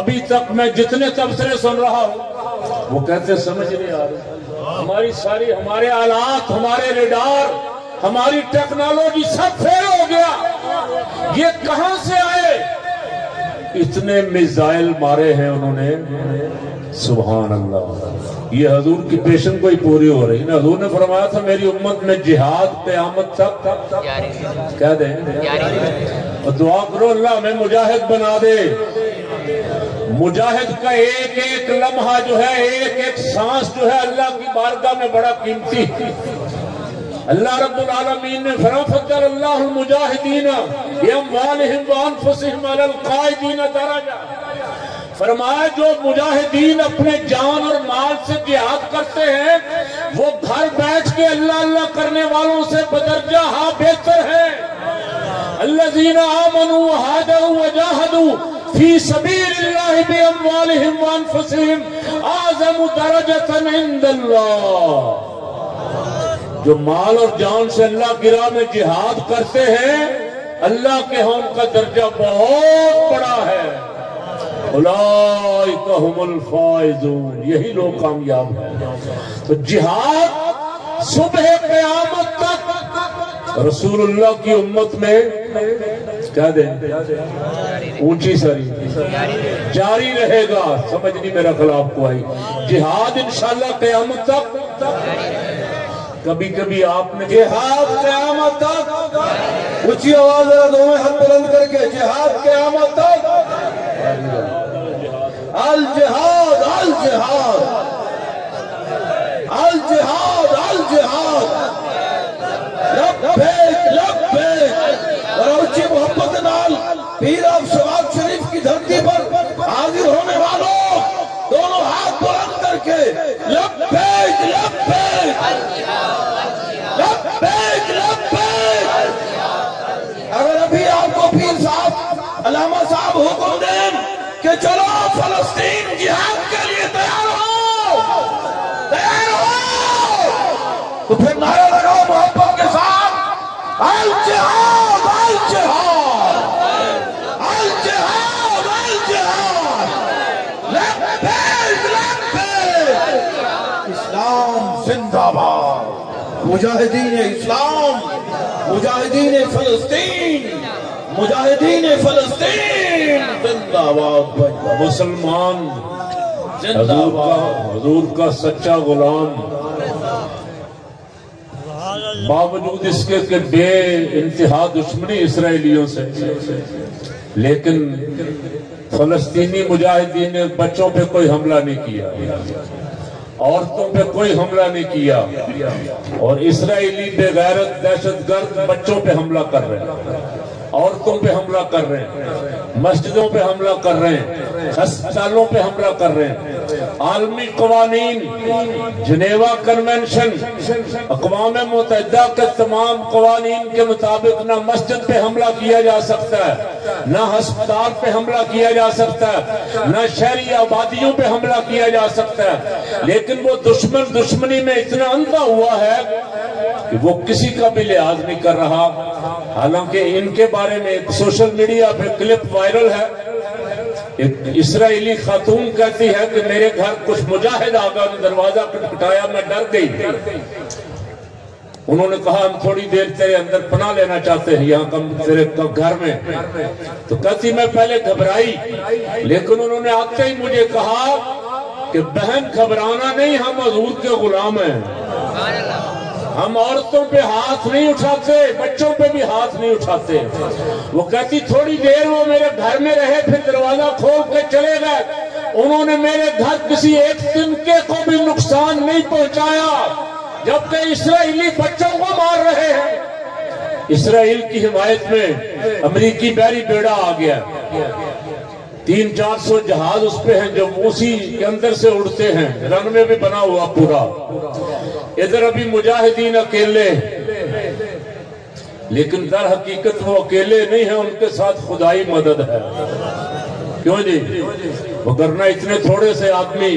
ابھی تک میں جتنے تبصرے سن رہا ہوں وہ کہتے سمجھ نہیں آ رہا، ہماری ساری ہمارے آلات، ہمارے ریڈار، ہماری ٹیکنالوجی سب فیل ہو گیا، یہ کہاں سے آئے؟ اتنے میزائل مارے ہیں انہوں نے، سبحان اللہ۔ یہ حضور کی پیشن کوئی پوری ہو رہی ہے۔ حضور نے فرمایا تھا میری امت میں جہاد قیامت تک کہہ دیں، دعا کرو اللہ ہمیں مجاہد بنا دے۔ مجاہد کا ایک ایک لمحہ جو ہے، ایک ایک سانس جو ہے اللہ کی بارگاہ میں بڑا قیمتی۔ اللہ رب العالمین نے فَرَفَقَّرَ اللَّهُ الْمُجَاهِدِينَ بِأَمْوَالِهِمْ وَأَنفُسِهِمْ عَلَى الْقَائِدِينَ دَرَجَةً۔ فرمایا جو مجاہدین اپنے جان اور مال سے جہاد کرتے ہیں وہ گھر بیٹھ کے اللہ اللہ کرنے والوں سے بدرجہ ہاں بہتر ہے۔ الَّذِينَ آمَنُوا وَهَاجَرُوا وَجَاهَدُوا فِي سَبِيلِ اللَّهِ بِأَمْوَالِهِمْ وَأَنفُسِهِمْ أَعْظَمُ دَرَجَةً عِندَ اللَّهِ۔ جو مال اور جان سے اللہ کی راہ میں جہاد کرتے ہیں اللہ کے ہاں ان کا درجہ بہت بڑا ہے۔ اولئک هم الفائزون، یہی لوگ کامیاب ہیں۔ تو جہاد صبح قیامت تک رسول اللہ کی امت میں کہہ دیں اونچی ساری جاری رہے گا۔ سمجھ نہیں میرا خلاف کو آئی؟ جہاد انشاءاللہ قیامت تک، کبھی کبھی آپ نے جہاد قیامت تک، اچھی آواز ذرا دو میں ہاتھ بلند کر کے جہاد قیامت تک، الجہاد الجہاد الجہاد الجہاد لبیک لبیک۔ اور اچھی محبت نال پیر آپ شباب شریف کی دھرتی پر حاضر ہونے والوں دونوں ہاتھ بلند کر کے لبیک لبیک لبیک لبیک۔ اگر ابھی آپ کو پیر صاحب علامہ صاحب حکم دیں کہ چلو فلسطین جہاد کے لیے تیار ہو تیار ہو تو پھر نعرہ لگاؤ محبت کے ساتھ، الجہاد الجہاد الجہاد الجہاد لبیک لبیک۔ اسلام زندہ باد، مجاہدین اسلام، مجاہدین فلسطین، مجاہدین فلسطین زندہ باد۔ مسلمان حضور کا سچا غلام، باوجود اس کے کہ بے انتہا دشمنی اسرائیلیوں سے، لیکن فلسطینی مجاہدین نے بچوں پہ کوئی حملہ نہیں کیا، عورتوں پہ کوئی حملہ نہیں کیا، اور اسرائیلی بے غیرت دہشت گرد بچوں پہ حملہ کر رہے ہیں، عورتوں پہ حملہ کر رہے ہیں، مسجدوں پہ حملہ کر رہے ہیں، ہسپتالوں پہ حملہ کر رہے ہیں۔ عالمی قوانین، جنیوا کنونشن، اقوام متحدہ کے تمام قوانین کے مطابق نہ مسجد پہ حملہ کیا جا سکتا ہے، نہ ہسپتال پہ حملہ کیا جا سکتا ہے، نہ شہری آبادیوں پہ حملہ کیا جا سکتا ہے، لیکن وہ دشمن دشمنی میں اتنا اندھا ہوا ہے کہ وہ کسی کا بھی لحاظ نہیں کر رہا۔ حالانکہ ان کے بارے میں ایک سوشل میڈیا پہ کلپ وائرل ہے، ایک اسرائیلی خاتون کہتی ہے کہ میرے گھر کچھ مجاہد آگا نے دروازہ کھٹکھٹایا، میں ڈر گئی۔ انہوں نے کہا ہم تھوڑی دیر تیرے اندر پناہ لینا چاہتے ہیں یہاں تیرے گھر میں، تو کہتی میں پہلے گھبرائی، لیکن انہوں نے آتے ہی مجھے کہا کہ بہن گھبرانا نہیں، ہم حضور کے غلام ہیں، ہم عورتوں پہ ہاتھ نہیں اٹھاتے، بچوں پہ بھی ہاتھ نہیں اٹھاتے۔ وہ کہتی تھوڑی دیر وہ میرے گھر میں رہے، پھر دروازہ کھول کے چلے گئے، انہوں نے میرے گھر کسی ایک تنکے کو بھی نقصان نہیں پہنچایا، جبکہ اسرائیلی بچوں کو مار رہے ہیں۔ اسرائیل کی حمایت میں امریکی بحری بیڑا آ گیا، تین چار سو جہاز اس پہ ہیں جو موسی کے اندر سے اڑتے ہیں، رن میں بھی بنا ہوا پورا۔ ادھر ابھی مجاہدین اکیلے، لیکن در حقیقت وہ اکیلے نہیں ہیں، ان کے ساتھ خدائی مدد ہے۔ کیوں جی؟ وگرنہ اتنے تھوڑے سے آدمی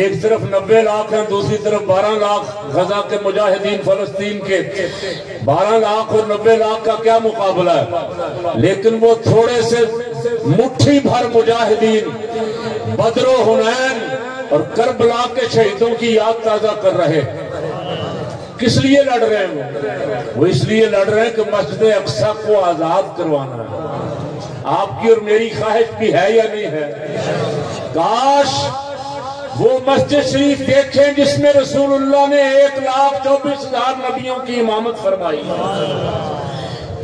ایک طرف نبے لاکھ ہیں، دوسری طرف بارہ لاکھ غزہ کے مجاہدین فلسطین کے، بارہ لاکھ اور نبے لاکھ کا کیا مقابلہ ہے؟ لیکن وہ تھوڑے سے مٹھی بھر مجاہدین بدر و حنین اور کربلا کے شہیدوں کی یاد تازہ کر رہے ہیں۔ کس لیے لڑ رہے ہیں؟ وہ اس لیے لڑ رہے ہیں کہ مسجد اقصیٰ کو آزاد کروانا ہے۔ آپ کی اور میری خواہش بھی ہے یا نہیں ہے؟ کاش وہ مسجد شریف دیکھیں جس میں رسول اللہ نے ایک لاکھ چوبیس ہزار نبیوں کی امامت فرمائی،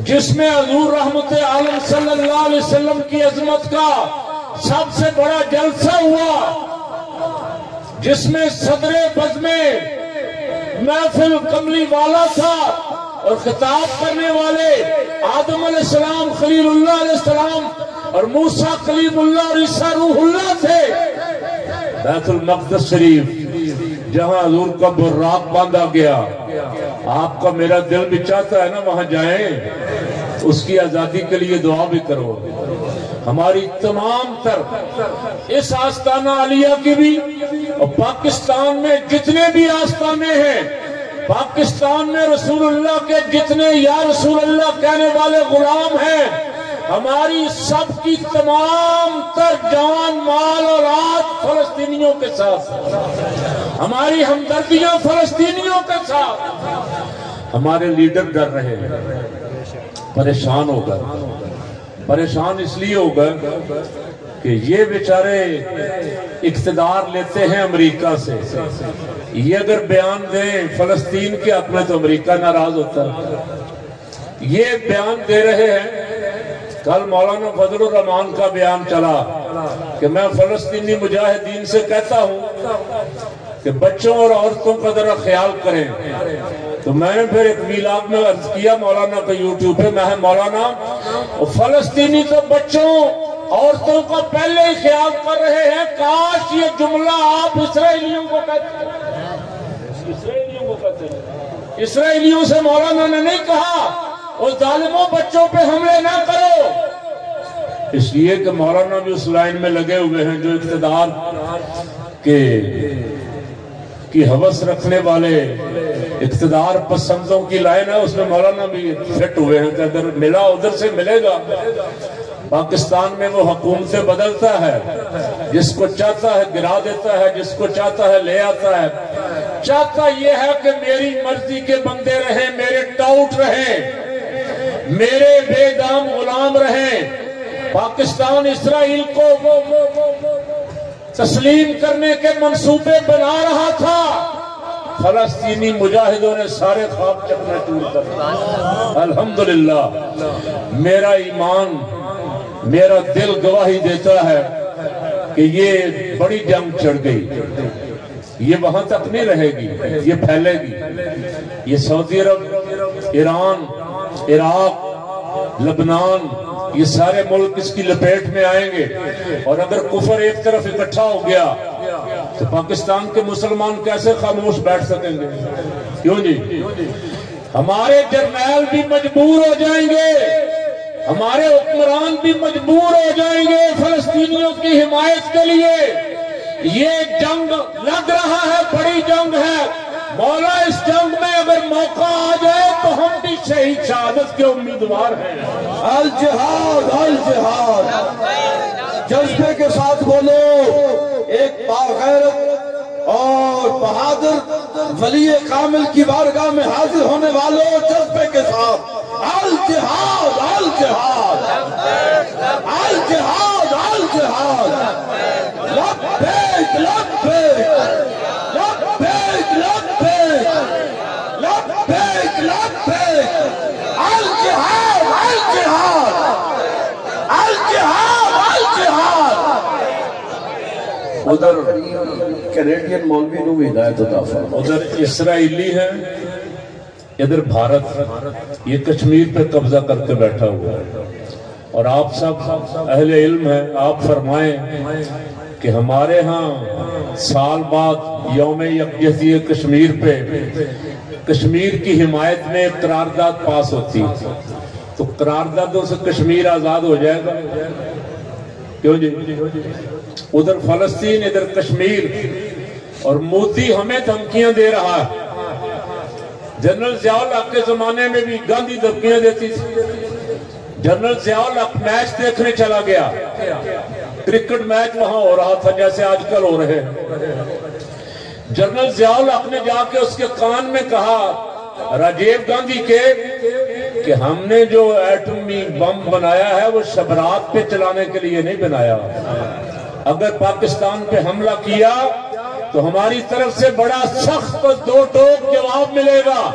جس میں حضور رحمت عالم صلی اللہ علیہ وسلم کی عظمت کا سب سے بڑا جلسہ ہوا، جس میں صدر بزم محفل کملی والا تھا اور خطاب کرنے والے آدم علیہ السلام خلیل اللہ علیہ السلام اور موسیٰ کلیم اللہ اور عیسیٰ روح اللہ تھے۔ بیت المقدس شریف جہاں حضور کا براق باندھا گیا، آپ کا میرا دل بھی چاہتا ہے نا وہاں جائیں، اس کی آزادی کے لیے دعا بھی کرو۔ ہماری تمام تر اس آستانہ عالیہ کی بھی اور پاکستان میں جتنے بھی آستانے ہیں، پاکستان میں رسول اللہ کے جتنے یا رسول اللہ کہنے والے غلام ہیں، ہماری سب کی تمام تر جوان مال اور اولاد فلسطینیوں کے ساتھ، ہماری ہمدردیاں فلسطینیوں کے ساتھ۔ ہمارے لیڈر ڈر رہے ہیں، پریشان ہو گئے۔ پریشان اس لیے ہو گئے کہ یہ بیچارے اقتدار لیتے ہیں امریکہ سے، یہ اگر بیان دیں فلسطین کے حق میں تو امریکہ ناراض ہوتا ہے۔ یہ بیان دے رہے ہیں، کل مولانا فضل الرحمان کا بیان چلا کہ میں فلسطینی مجاہدین سے کہتا ہوں کہ بچوں اور عورتوں کا ذرا خیال کریں۔ تو میں نے پھر ایک ویلاگ میں عرض کیا مولانا کا یوٹیوب پہ، میں ہے مولانا فلسطینی تو بچوں عورتوں کا پہلے ہی خیال کر رہے ہیں، کاش یہ جملہ آپ اسرائیلیوں کو کہتے ہیں۔ اسرائیلیوں کو کہتے ہیں، اسرائیلیوں سے مولانا نے نہیں کہا اور ظالموں بچوں پہ حملے نہ کرو، اس لیے کہ مولانا بھی اس لائن میں لگے ہوئے ہیں جو اقتدار کی حوث رکھنے والے اقتدار پسندوں کی لائن ہے، اس میں مولانا بھی فٹ ہوئے ہیں کہ اگر ملا ادھر سے ملے گا۔ پاکستان میں وہ حکومتیں بدلتا ہے، جس کو چاہتا ہے گرا دیتا ہے، جس کو چاہتا ہے لے آتا ہے، چاہتا یہ ہے کہ میری مرضی کے بندے رہیں، میرے ٹاؤٹ رہیں، میرے بے دام غلام رہیں۔ پاکستان اسرائیل کو تسلیم کرنے کے منصوبے بنا رہا تھا، فلسطینی مجاہدوں نے سارے خواب چکنا شروع کر دیا۔ الحمدللہ میرا ایمان میرا دل گواہی دیتا ہے کہ یہ بڑی جنگ چڑھ گئی، یہ وہاں تک نہیں رہے گی، یہ پھیلے گی، یہ سعودی عرب، ایران، عراق، لبنان، یہ سارے ملک اس کی لپیٹ میں آئیں گے۔ اور اگر کفر ایک طرف اکٹھا ہو گیا تو پاکستان کے مسلمان کیسے خاموش بیٹھ سکیں گے؟ کیوں جی؟ ہمارے جرنیل بھی مجبور ہو جائیں گے، ہمارے حکمران بھی مجبور ہو جائیں گے فلسطینیوں کی حمایت کے لیے۔ یہ جنگ لگ رہا ہے، بڑی جنگ ہے، مولا اس جنگ میں اگر موقع آ جائے تو ہم بھی شہید شہادت کے امیدوار ہیں۔ الجہاد الجہاد جذبے کے ساتھ بولو، ایک باغیرت اور بہادر ولی کامل کی بارگاہ میں حاضر ہونے والوں جذبے کے ساتھ الجہاد الجہاد الجہاد الجہاد لبیک لبیک لبیک لبیک لبیک لبیک الجہاد الجہاد الجہاد الجہاد۔ ادھر کینیڈین مولوی نو بھی ہدایت عطا فرما، ادھر اسرائیلی ہیں، ادھر بھارت یہ کشمیر پر قبضہ کر کے بیٹھا ہوا ہے۔ اور آپ سب اہل علم ہیں، آپ فرمائیں کہ ہمارے ہاں سال بعد یوم یکجہتی کشمیر پہ کشمیر کی حمایت میں قرارداد پاس ہوتی، تو قراردادوں سے کشمیر آزاد ہو جائے گا؟ کیوں جی؟ ادھر فلسطین ادھر کشمیر، اور موتی ہمیں دھمکیاں دے رہا ہے۔ جنرل ضیاء الحق کے زمانے میں بھی گاندھی دھمکیاں دیتی تھی۔ جنرل ضیاء الحق میچ دیکھنے چلا گیا، کرکٹ میچ وہاں ہو رہا تھا جیسے آج کل ہو رہے ہیں۔ جنرل ضیاء الحق نے جا کے اس کے کان میں کہا راجیو گاندھی کے کہ ہم نے جو ایٹمی بم بنایا ہے وہ شبرات پہ چلانے کے لیے نہیں بنایا، اگر پاکستان پہ حملہ کیا تو ہماری طرف سے بڑا سخت دو ٹوک جواب ملے گا۔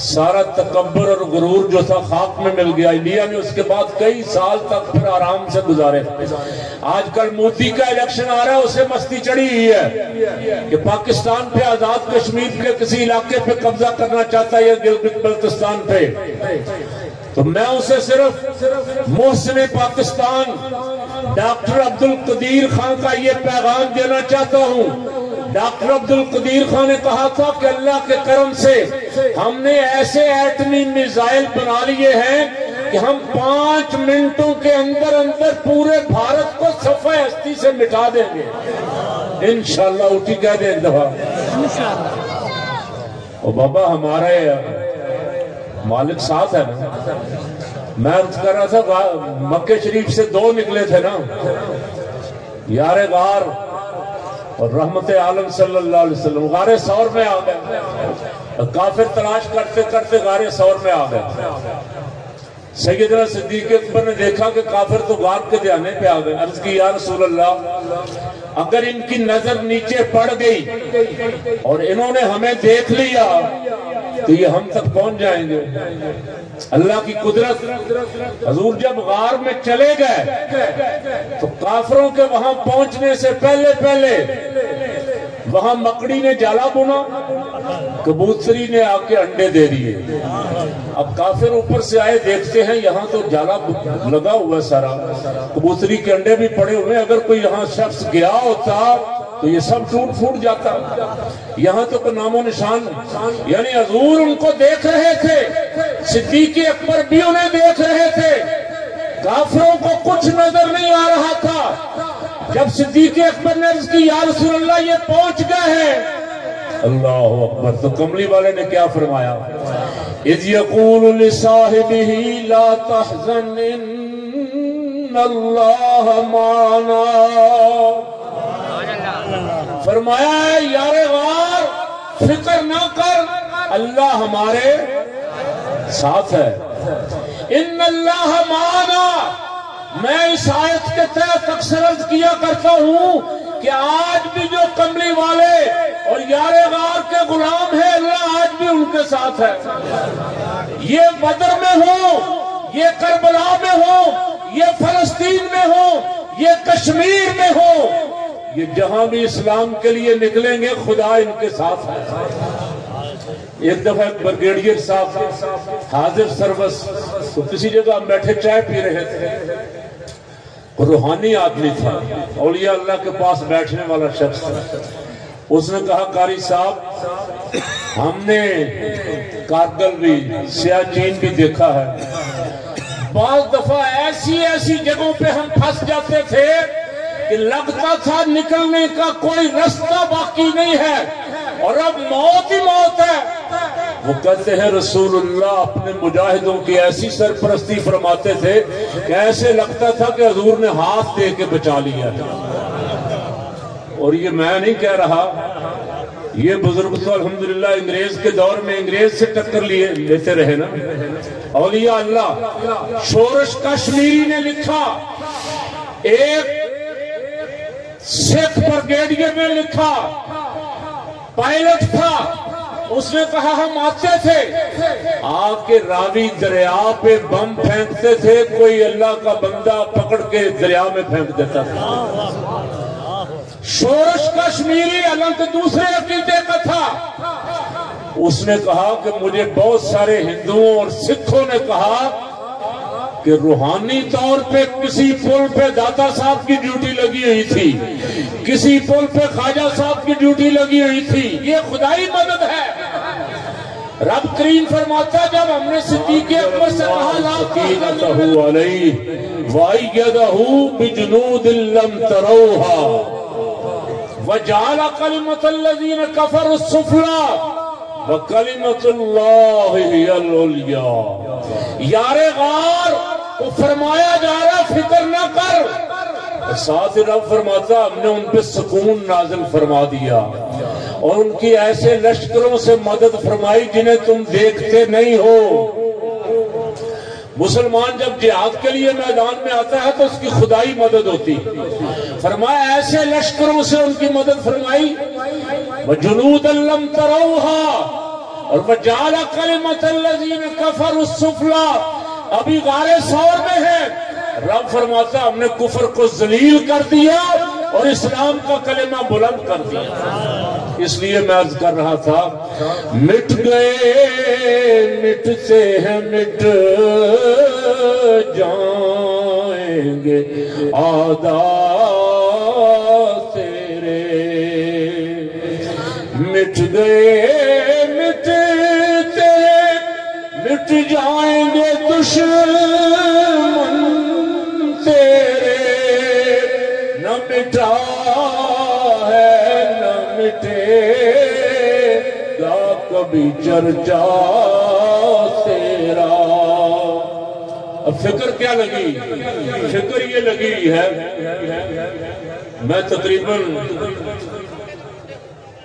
سارا تکبر اور غرور جو تھا خاک میں مل گیا۔ انڈیا نے اس کے بعد کئی سال تک پھر آرام سے گزارے۔ آج کل مودی کا الیکشن آ رہا ہے، اسے مستی چڑھی ہی ہے کہ پاکستان پہ آزاد کشمیر کے کسی علاقے پہ قبضہ کرنا چاہتا ہے یا گلگت بلتستان پہ، تو میں اسے صرف محسن پاکستان ڈاکٹر عبدالقدیر خان کا یہ پیغام دینا چاہتا ہوں۔ ڈاکٹر عبدالقدیر خان نے کہا تھا کہ اللہ کے کرم سے ہم نے ایسے ایٹمی میزائل بنا لیے ہیں کہ ہم پانچ منٹوں کے اندر اندر پورے بھارت کو صفحہ ہستی سے مٹا دیں گے، انشاءاللہ اٹھی کہہ دیں دفعہ۔ اور بابا ہمارے مالک ساتھ ہے نا، میں عرض کر رہا تھا مکہ شریف سے دو نکلے تھے نا، یار غار اور رحمت عالم صلی اللہ علیہ وسلم، غار ثور میں آ گئے، کافر تلاش کرتے کرتے غار ثور میں آ گئے۔ سیدنا صدیق اکبر نے دیکھا کہ کافر تو غار کے دہانے پہ آ گئے، عرض کی یا رسول اللہ اگر ان کی نظر نیچے پڑ گئی اور انہوں نے ہمیں دیکھ لیا تو یہ ہم تک پہنچ جائیں گے۔ اللہ کی قدرت حضور جب غار میں چلے گئے تو کافروں کے وہاں پہنچنے سے پہلے پہلے وہاں مکڑی نے جالا بنا، کبوتری نے آ کے انڈے دے دیے۔ اب کافر اوپر سے آئے دیکھتے ہیں یہاں تو جالا لگا ہوا سارا، کبوتری کے انڈے بھی پڑے ہوئے، اگر کوئی یہاں شخص گیا ہوتا تو یہ سب ٹوٹ پھوٹ جاتا، یہاں تو کوئی نام و نشان۔ یعنی حضور ان کو دیکھ رہے تھے، صدیق اکبر بھی انہیں دیکھ رہے تھے، کافروں کو کچھ نظر نہیں آ رہا تھا۔ جب صدیق اکبر نے عرض کی یا رسول اللہ یہ پہنچ گئے ہیں، اللہ اکبر، تو کملی والے نے کیا فرمایا؟ اذ یقول لصاحبہ لا تحزن ان اللہ معنا، فرمایا ہے یار غار فکر نہ کر اللہ ہمارے ساتھ ہے۔ ان اللہ معنا، میں اس آیت کے تحت اکثر عرض کیا کرتا ہوں کہ آج بھی جو کملی والے اور یار غار کے غلام ہیں اللہ آج بھی ان کے ساتھ ہے۔ یہ بدر میں ہوں، یہ کربلا میں ہوں، یہ فلسطین میں ہوں، یہ کشمیر میں ہوں، یہ جہاں بھی اسلام کے لیے نکلیں گے خدا ان کے ساتھ ہے۔ ایک دفعہ برگیڈیئر صاحب حاضر سروس تو کسی جگہ بیٹھے چائے پی رہے تھے، روحانی آدمی تھا، اولیاء اللہ کے پاس بیٹھنے والا شخص تھا۔ اس نے کہا قاری صاحب ہم نے کارگل بھی سیاچین بھی دیکھا ہے، بعض دفعہ ایسی ایسی جگہوں پہ ہم پھنس جاتے تھے کہ لگتا تھا نکلنے کا کوئی رستہ باقی نہیں ہے اور اب موت ہی موت ہے۔ وہ کہتے ہیں رسول اللہ اپنے مجاہدوں کی ایسی سرپرستی فرماتے تھے کہ ایسے لگتا تھا کہ حضور نے ہاتھ دے کے بچا لیا تھا۔ اور یہ میں نہیں کہہ رہا، یہ بزرگ تو الحمدللہ انگریز کے دور میں انگریز سے ٹکر لیتے رہے نا، اولیاء اللہ۔ شورش کشمیری نے لکھا، ایک سکھ برگیڈیئر نے لکھا، پائلٹ تھا، اس نے کہا ہم آتے تھے آ کے راوی دریا پہ بم پھینکتے تھے، کوئی اللہ کا بندہ پکڑ کے دریا میں پھینک دیتا تھا۔ شورش کشمیری الگ دوسرے عقیدے کا تھا، اس نے کہا کہ مجھے بہت سارے ہندوؤں اور سکھوں نے کہا کہ روحانی طور پہ کسی پل پہ داتا صاحب کی ڈیوٹی لگی ہوئی تھی، کسی پل پہ خواجہ صاحب کی ڈیوٹی لگی ہوئی تھی، یہ خدائی مدد ہے۔ رب کریم فرماتا جب ہم نے صدیق اکبر سے کہا لا تحزن علیہ وایدہ بجنود لم تروہا، وَجَعَلَ كَلِمَةَ الَّذِينَ كَفَرُوا السُّفْلَى وَكَلِمَةُ اللَّهِ هِيَ الْعُلْيَا. یارِ غار کو فرمایا جا رہا فکر نہ کر، ساتھ رب فرماتا ہم نے ان پہ سکون نازل فرما دیا اور ان کی ایسے لشکروں سے مدد فرمائی جنہیں تم دیکھتے نہیں ہو. مسلمان جب جہاد کے لیے میدان میں آتا ہے تو اس کی خدائی مدد ہوتی. فرمایا ایسے لشکروں سے ان کی مدد فرمائی وَجُنُودًا لَمْ تَرَوْهَا اور وَجَعَلَ كَلِمَةَ الَّذِينَ كَفَرُوا السُّفْلَى. ابھی غارِ ثور میں ہیں، رب فرماتا ہم نے کفر کو ذلیل کر دیا اور اسلام کا کلمہ بلند کر دیا. اس لیے میں عرض کر رہا تھا مٹ گئے مٹتے ہیں مٹ جائیں گے آداب تیرے، مٹ گئے مٹتے ہیں مٹ جائیں گے دشمن تیرے. نہ مٹا ہے نہ مٹے گا کبھی چرچا تیرا. اب فکر کیا لگی؟ فکر یہ لگی ہے میں تقریباً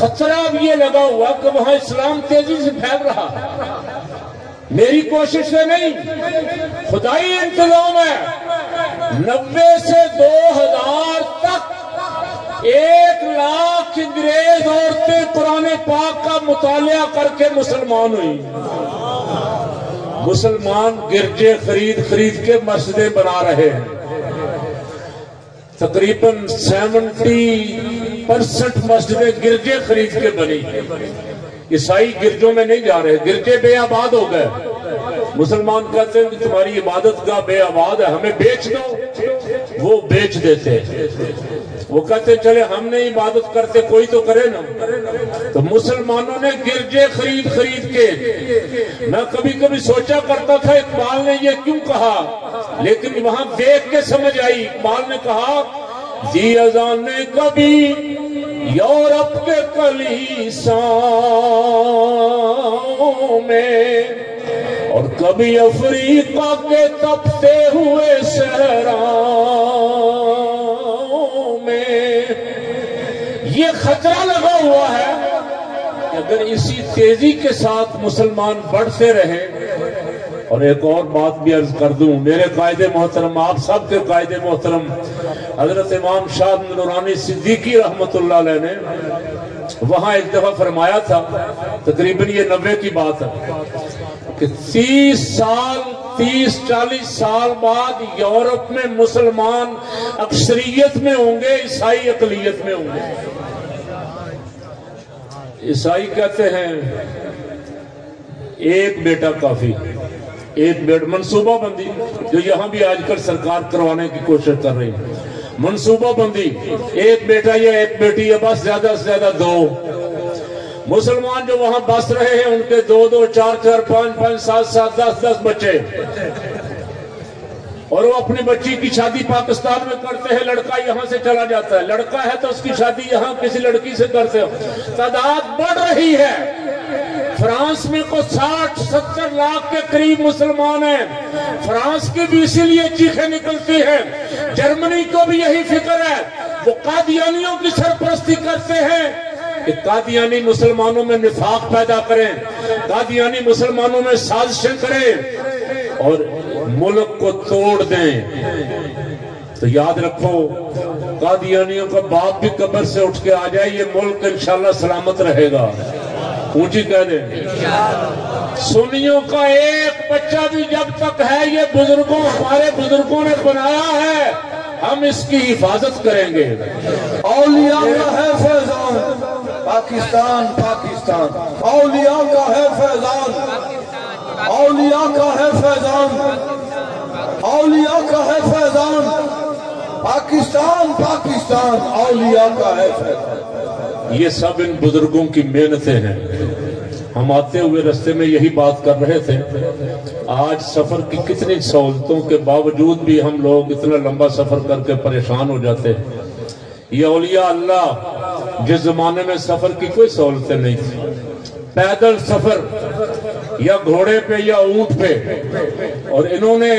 خطرہ اب یہ لگا ہوا کہ وہاں اسلام تیزی سے پھیل رہا ہے، میری کوشش سے نہیں، خدائی انتظام ہے. نوے سے دو ہزار تک ایک لاکھ انگریز عورتیں قرآن پاک کا مطالعہ کر کے مسلمان ہوئی. مسلمان گرجے خرید خرید کے مسجدیں بنا رہے ہیں، تقریباً سیونٹی پرسنٹ مسجدیں گرجے خرید کے بنی. عیسائی گرجوں میں نہیں جا رہے، گرجے بے آباد ہو گئے. مسلمان کہتے ہیں کہ تمہاری عبادت گاہ بے آباد ہے، ہمیں بیچ دو، وہ بیچ دیتے. وہ کہتے چلے ہم نے عبادت کرتے کوئی تو کرے نا. تو مسلمانوں نے گرجے خرید خرید کے، میں کبھی کبھی سوچا کرتا تھا اقبال نے یہ کیوں کہا، لیکن وہاں دیکھ کے سمجھ آئی. اقبال نے کہا دی اذان نے کبھی یورپ کے کلیساؤں میں اور کبھی افریقہ کے تپتے ہوئے صحراؤں میں. یہ خطرہ لگا ہوا ہے کہ اگر اسی تیزی کے ساتھ مسلمان بڑھتے رہے. اور ایک اور بات بھی عرض کر دوں، میرے قائد محترم، آپ سب کے قائد محترم حضرت امام شاہ نورانی صدیقی رحمت اللہ علیہ نے وہاں ایک دفعہ فرمایا تھا، تقریباً یہ نوے کی بات ہے، کہ تیس سال تیس چالیس سال بعد یورپ میں مسلمان اکثریت میں ہوں گے، عیسائی اقلیت میں ہوں گے. عیسائی کہتے ہیں ایک بیٹا کافی، ایک بیٹا منصوبہ بندی جو یہاں بھی آج کل سرکار کروانے کی کوشش کر رہی ہے. منصوبہ بندی ایک بیٹا یا ایک بیٹی یا بس زیادہ سے زیادہ دو. مسلمان جو وہاں بس رہے ہیں ان کے دو دو چار چار پانچ پانچ سات سات دس دس بچے، اور وہ اپنی بچی کی شادی پاکستان میں کرتے ہیں، لڑکا یہاں سے چلا جاتا ہے، لڑکا ہے تو اس کی شادی یہاں کسی لڑکی سے کرتے ہیں. تعداد بڑھ رہی ہے. فرانس میں کو ساٹھ ستر لاکھ کے قریب مسلمان ہیں، فرانس کی بھی اسی لیے چیخیں نکلتی ہیں. جرمنی کو بھی یہی فکر ہے، وہ قادیانیوں کی سرپرستی کرتے ہیں کہ قادیانی مسلمانوں میں نفاق پیدا کریں، قادیانی مسلمانوں میں سازشیں کریں اور ملک کو توڑ دیں. تو یاد رکھو قادیانیوں کا باپ بھی قبر سے اٹھ کے آ جائے، یہ ملک انشاءاللہ سلامت رہے گا. اونچی کہہ دیں سنیوں کا ایک بچہ بھی جب تک ہے، یہ بزرگوں ہمارے بزرگوں نے بنایا ہے، ہم اس کی حفاظت کریں گے. اولیاء اللہ حافظ پاکستان پاکستان اولیاء کا ہے فیضان، اولیاء کا ہے فیضان، اولیاء کا ہے فیضان، پاکستان پاکستان اولیاء کا ہے فیضان۔ یہ سب ان بزرگوں کی محنتیں ہیں۔ ہم آتے ہوئے رستے میں یہی بات کر رہے تھے، آج سفر کی کتنی سہولتوں کے باوجود بھی ہم لوگ اتنا لمبا سفر کر کے پریشان ہو جاتے ہیں۔ یہ اولیاء اللہ جس زمانے میں سفر کی کوئی سہولتیں نہیں تھی، پیدل سفر یا گھوڑے پہ یا اونٹ پہ، اور انہوں نے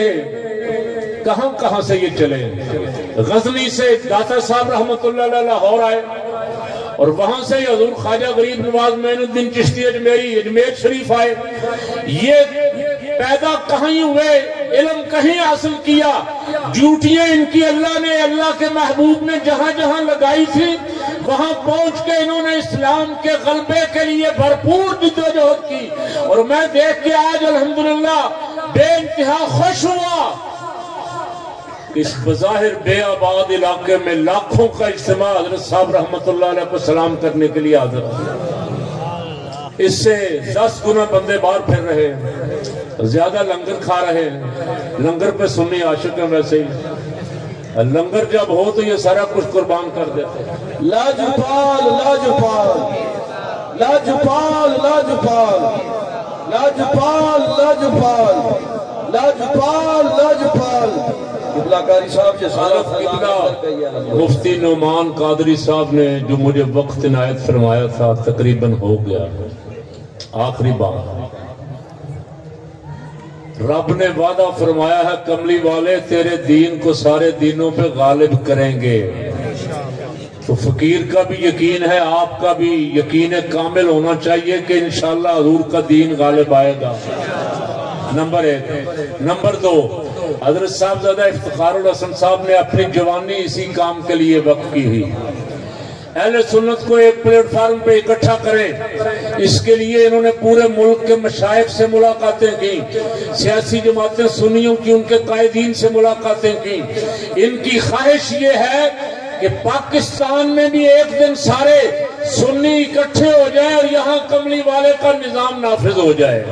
کہاں کہاں سے یہ چلے۔ غزنی سے داتا صاحب رحمت اللہ علیہ لاہور آئے، اور وہاں سے حضور خواجہ غریب نواز محمود الدین چشتی اجمیری اجمیر شریف آئے۔ یہ پیدا کہیں ہوئے، علم کہیں حاصل کیا، ڈیوٹیاں ان کی اللہ نے اللہ کے محبوب نے جہاں جہاں لگائی تھی وہاں پہنچ کے انہوں نے اسلام کے غلبے کے لیے بھرپور جدوجہد کی، اور میں دیکھ کے آج الحمدللہ بے انتہا خوش ہوا۔ اس بظاہر بے آباد علاقے میں لاکھوں کا اجتماع حضرت صاحب رحمت اللہ علیہ کو سلام کرنے کے لیے حاضر تھا۔ اس سے دس گنا بندے باہر پھر رہے ہیں، زیادہ لنگر کھا رہے ہیں۔ لنگر پہ سنی عاشق ہیں، ویسے ہی لنگر جب ہو تو یہ سارا کچھ قربان کر دیتے ہیں۔ لاجپال لاجپال لاجپال لاجپال لاجپال لاجپال لاجپال لاجپال مفتی نعمان قادری صاحب نے جو مجھے وقت عنایت فرمایا تھا تقریباً ہو گیا۔ آخری بات، رب نے وعدہ فرمایا ہے کملی والے تیرے دین کو سارے دینوں پہ غالب کریں گے، تو فقیر کا بھی یقین ہے، آپ کا بھی یقین کامل ہونا چاہیے کہ انشاءاللہ حضور کا دین غالب آئے گا۔ نمبر ایک۔ نمبر دو، حضرت صاحبزادہ افتخار الحسن صاحب نے اپنی جوانی اسی کام کے لیے وقف کی ہوئی۔ اہل سنت کو ایک پلیٹ فارم پہ اکٹھا کریں، اس کے لیے انہوں نے پورے ملک کے مشائخ سے ملاقاتیں کی، سیاسی جماعتیں سنیوں کی ان کے قائدین سے ملاقاتیں کی۔ ان کی خواہش یہ ہے کہ پاکستان میں بھی ایک دن سارے سنی اکٹھے ہو جائیں اور یہاں کملی والے کا نظام نافذ ہو جائے۔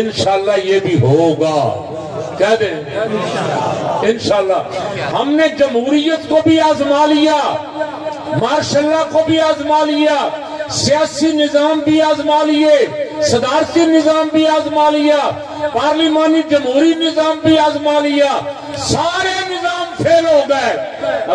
انشاءاللہ یہ بھی ہوگا، کہہ دیں انشاءاللہ۔ ہم نے جمہوریت کو بھی آزما لیا، ماشاءاللہ کو بھی آزما لیا، سیاسی نظام بھی آزما لیے، صدارتی نظام بھی آزما لیا، پارلیمانی جمہوری نظام بھی آزما لیا، سارے نظام فیل ہو گئے۔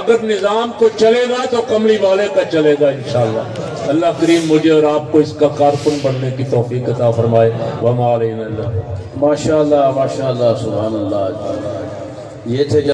اگر نظام کو چلے گا تو کملی والے کا چلے گا انشاءاللہ۔ اللہ کریم مجھے اور آپ کو اس کا کارکن بننے کی توفیق عطا فرمائے۔ وما علینا اللہ۔ ماشاءاللہ ماشاءاللہ سبحان اللہ۔ یہ تھے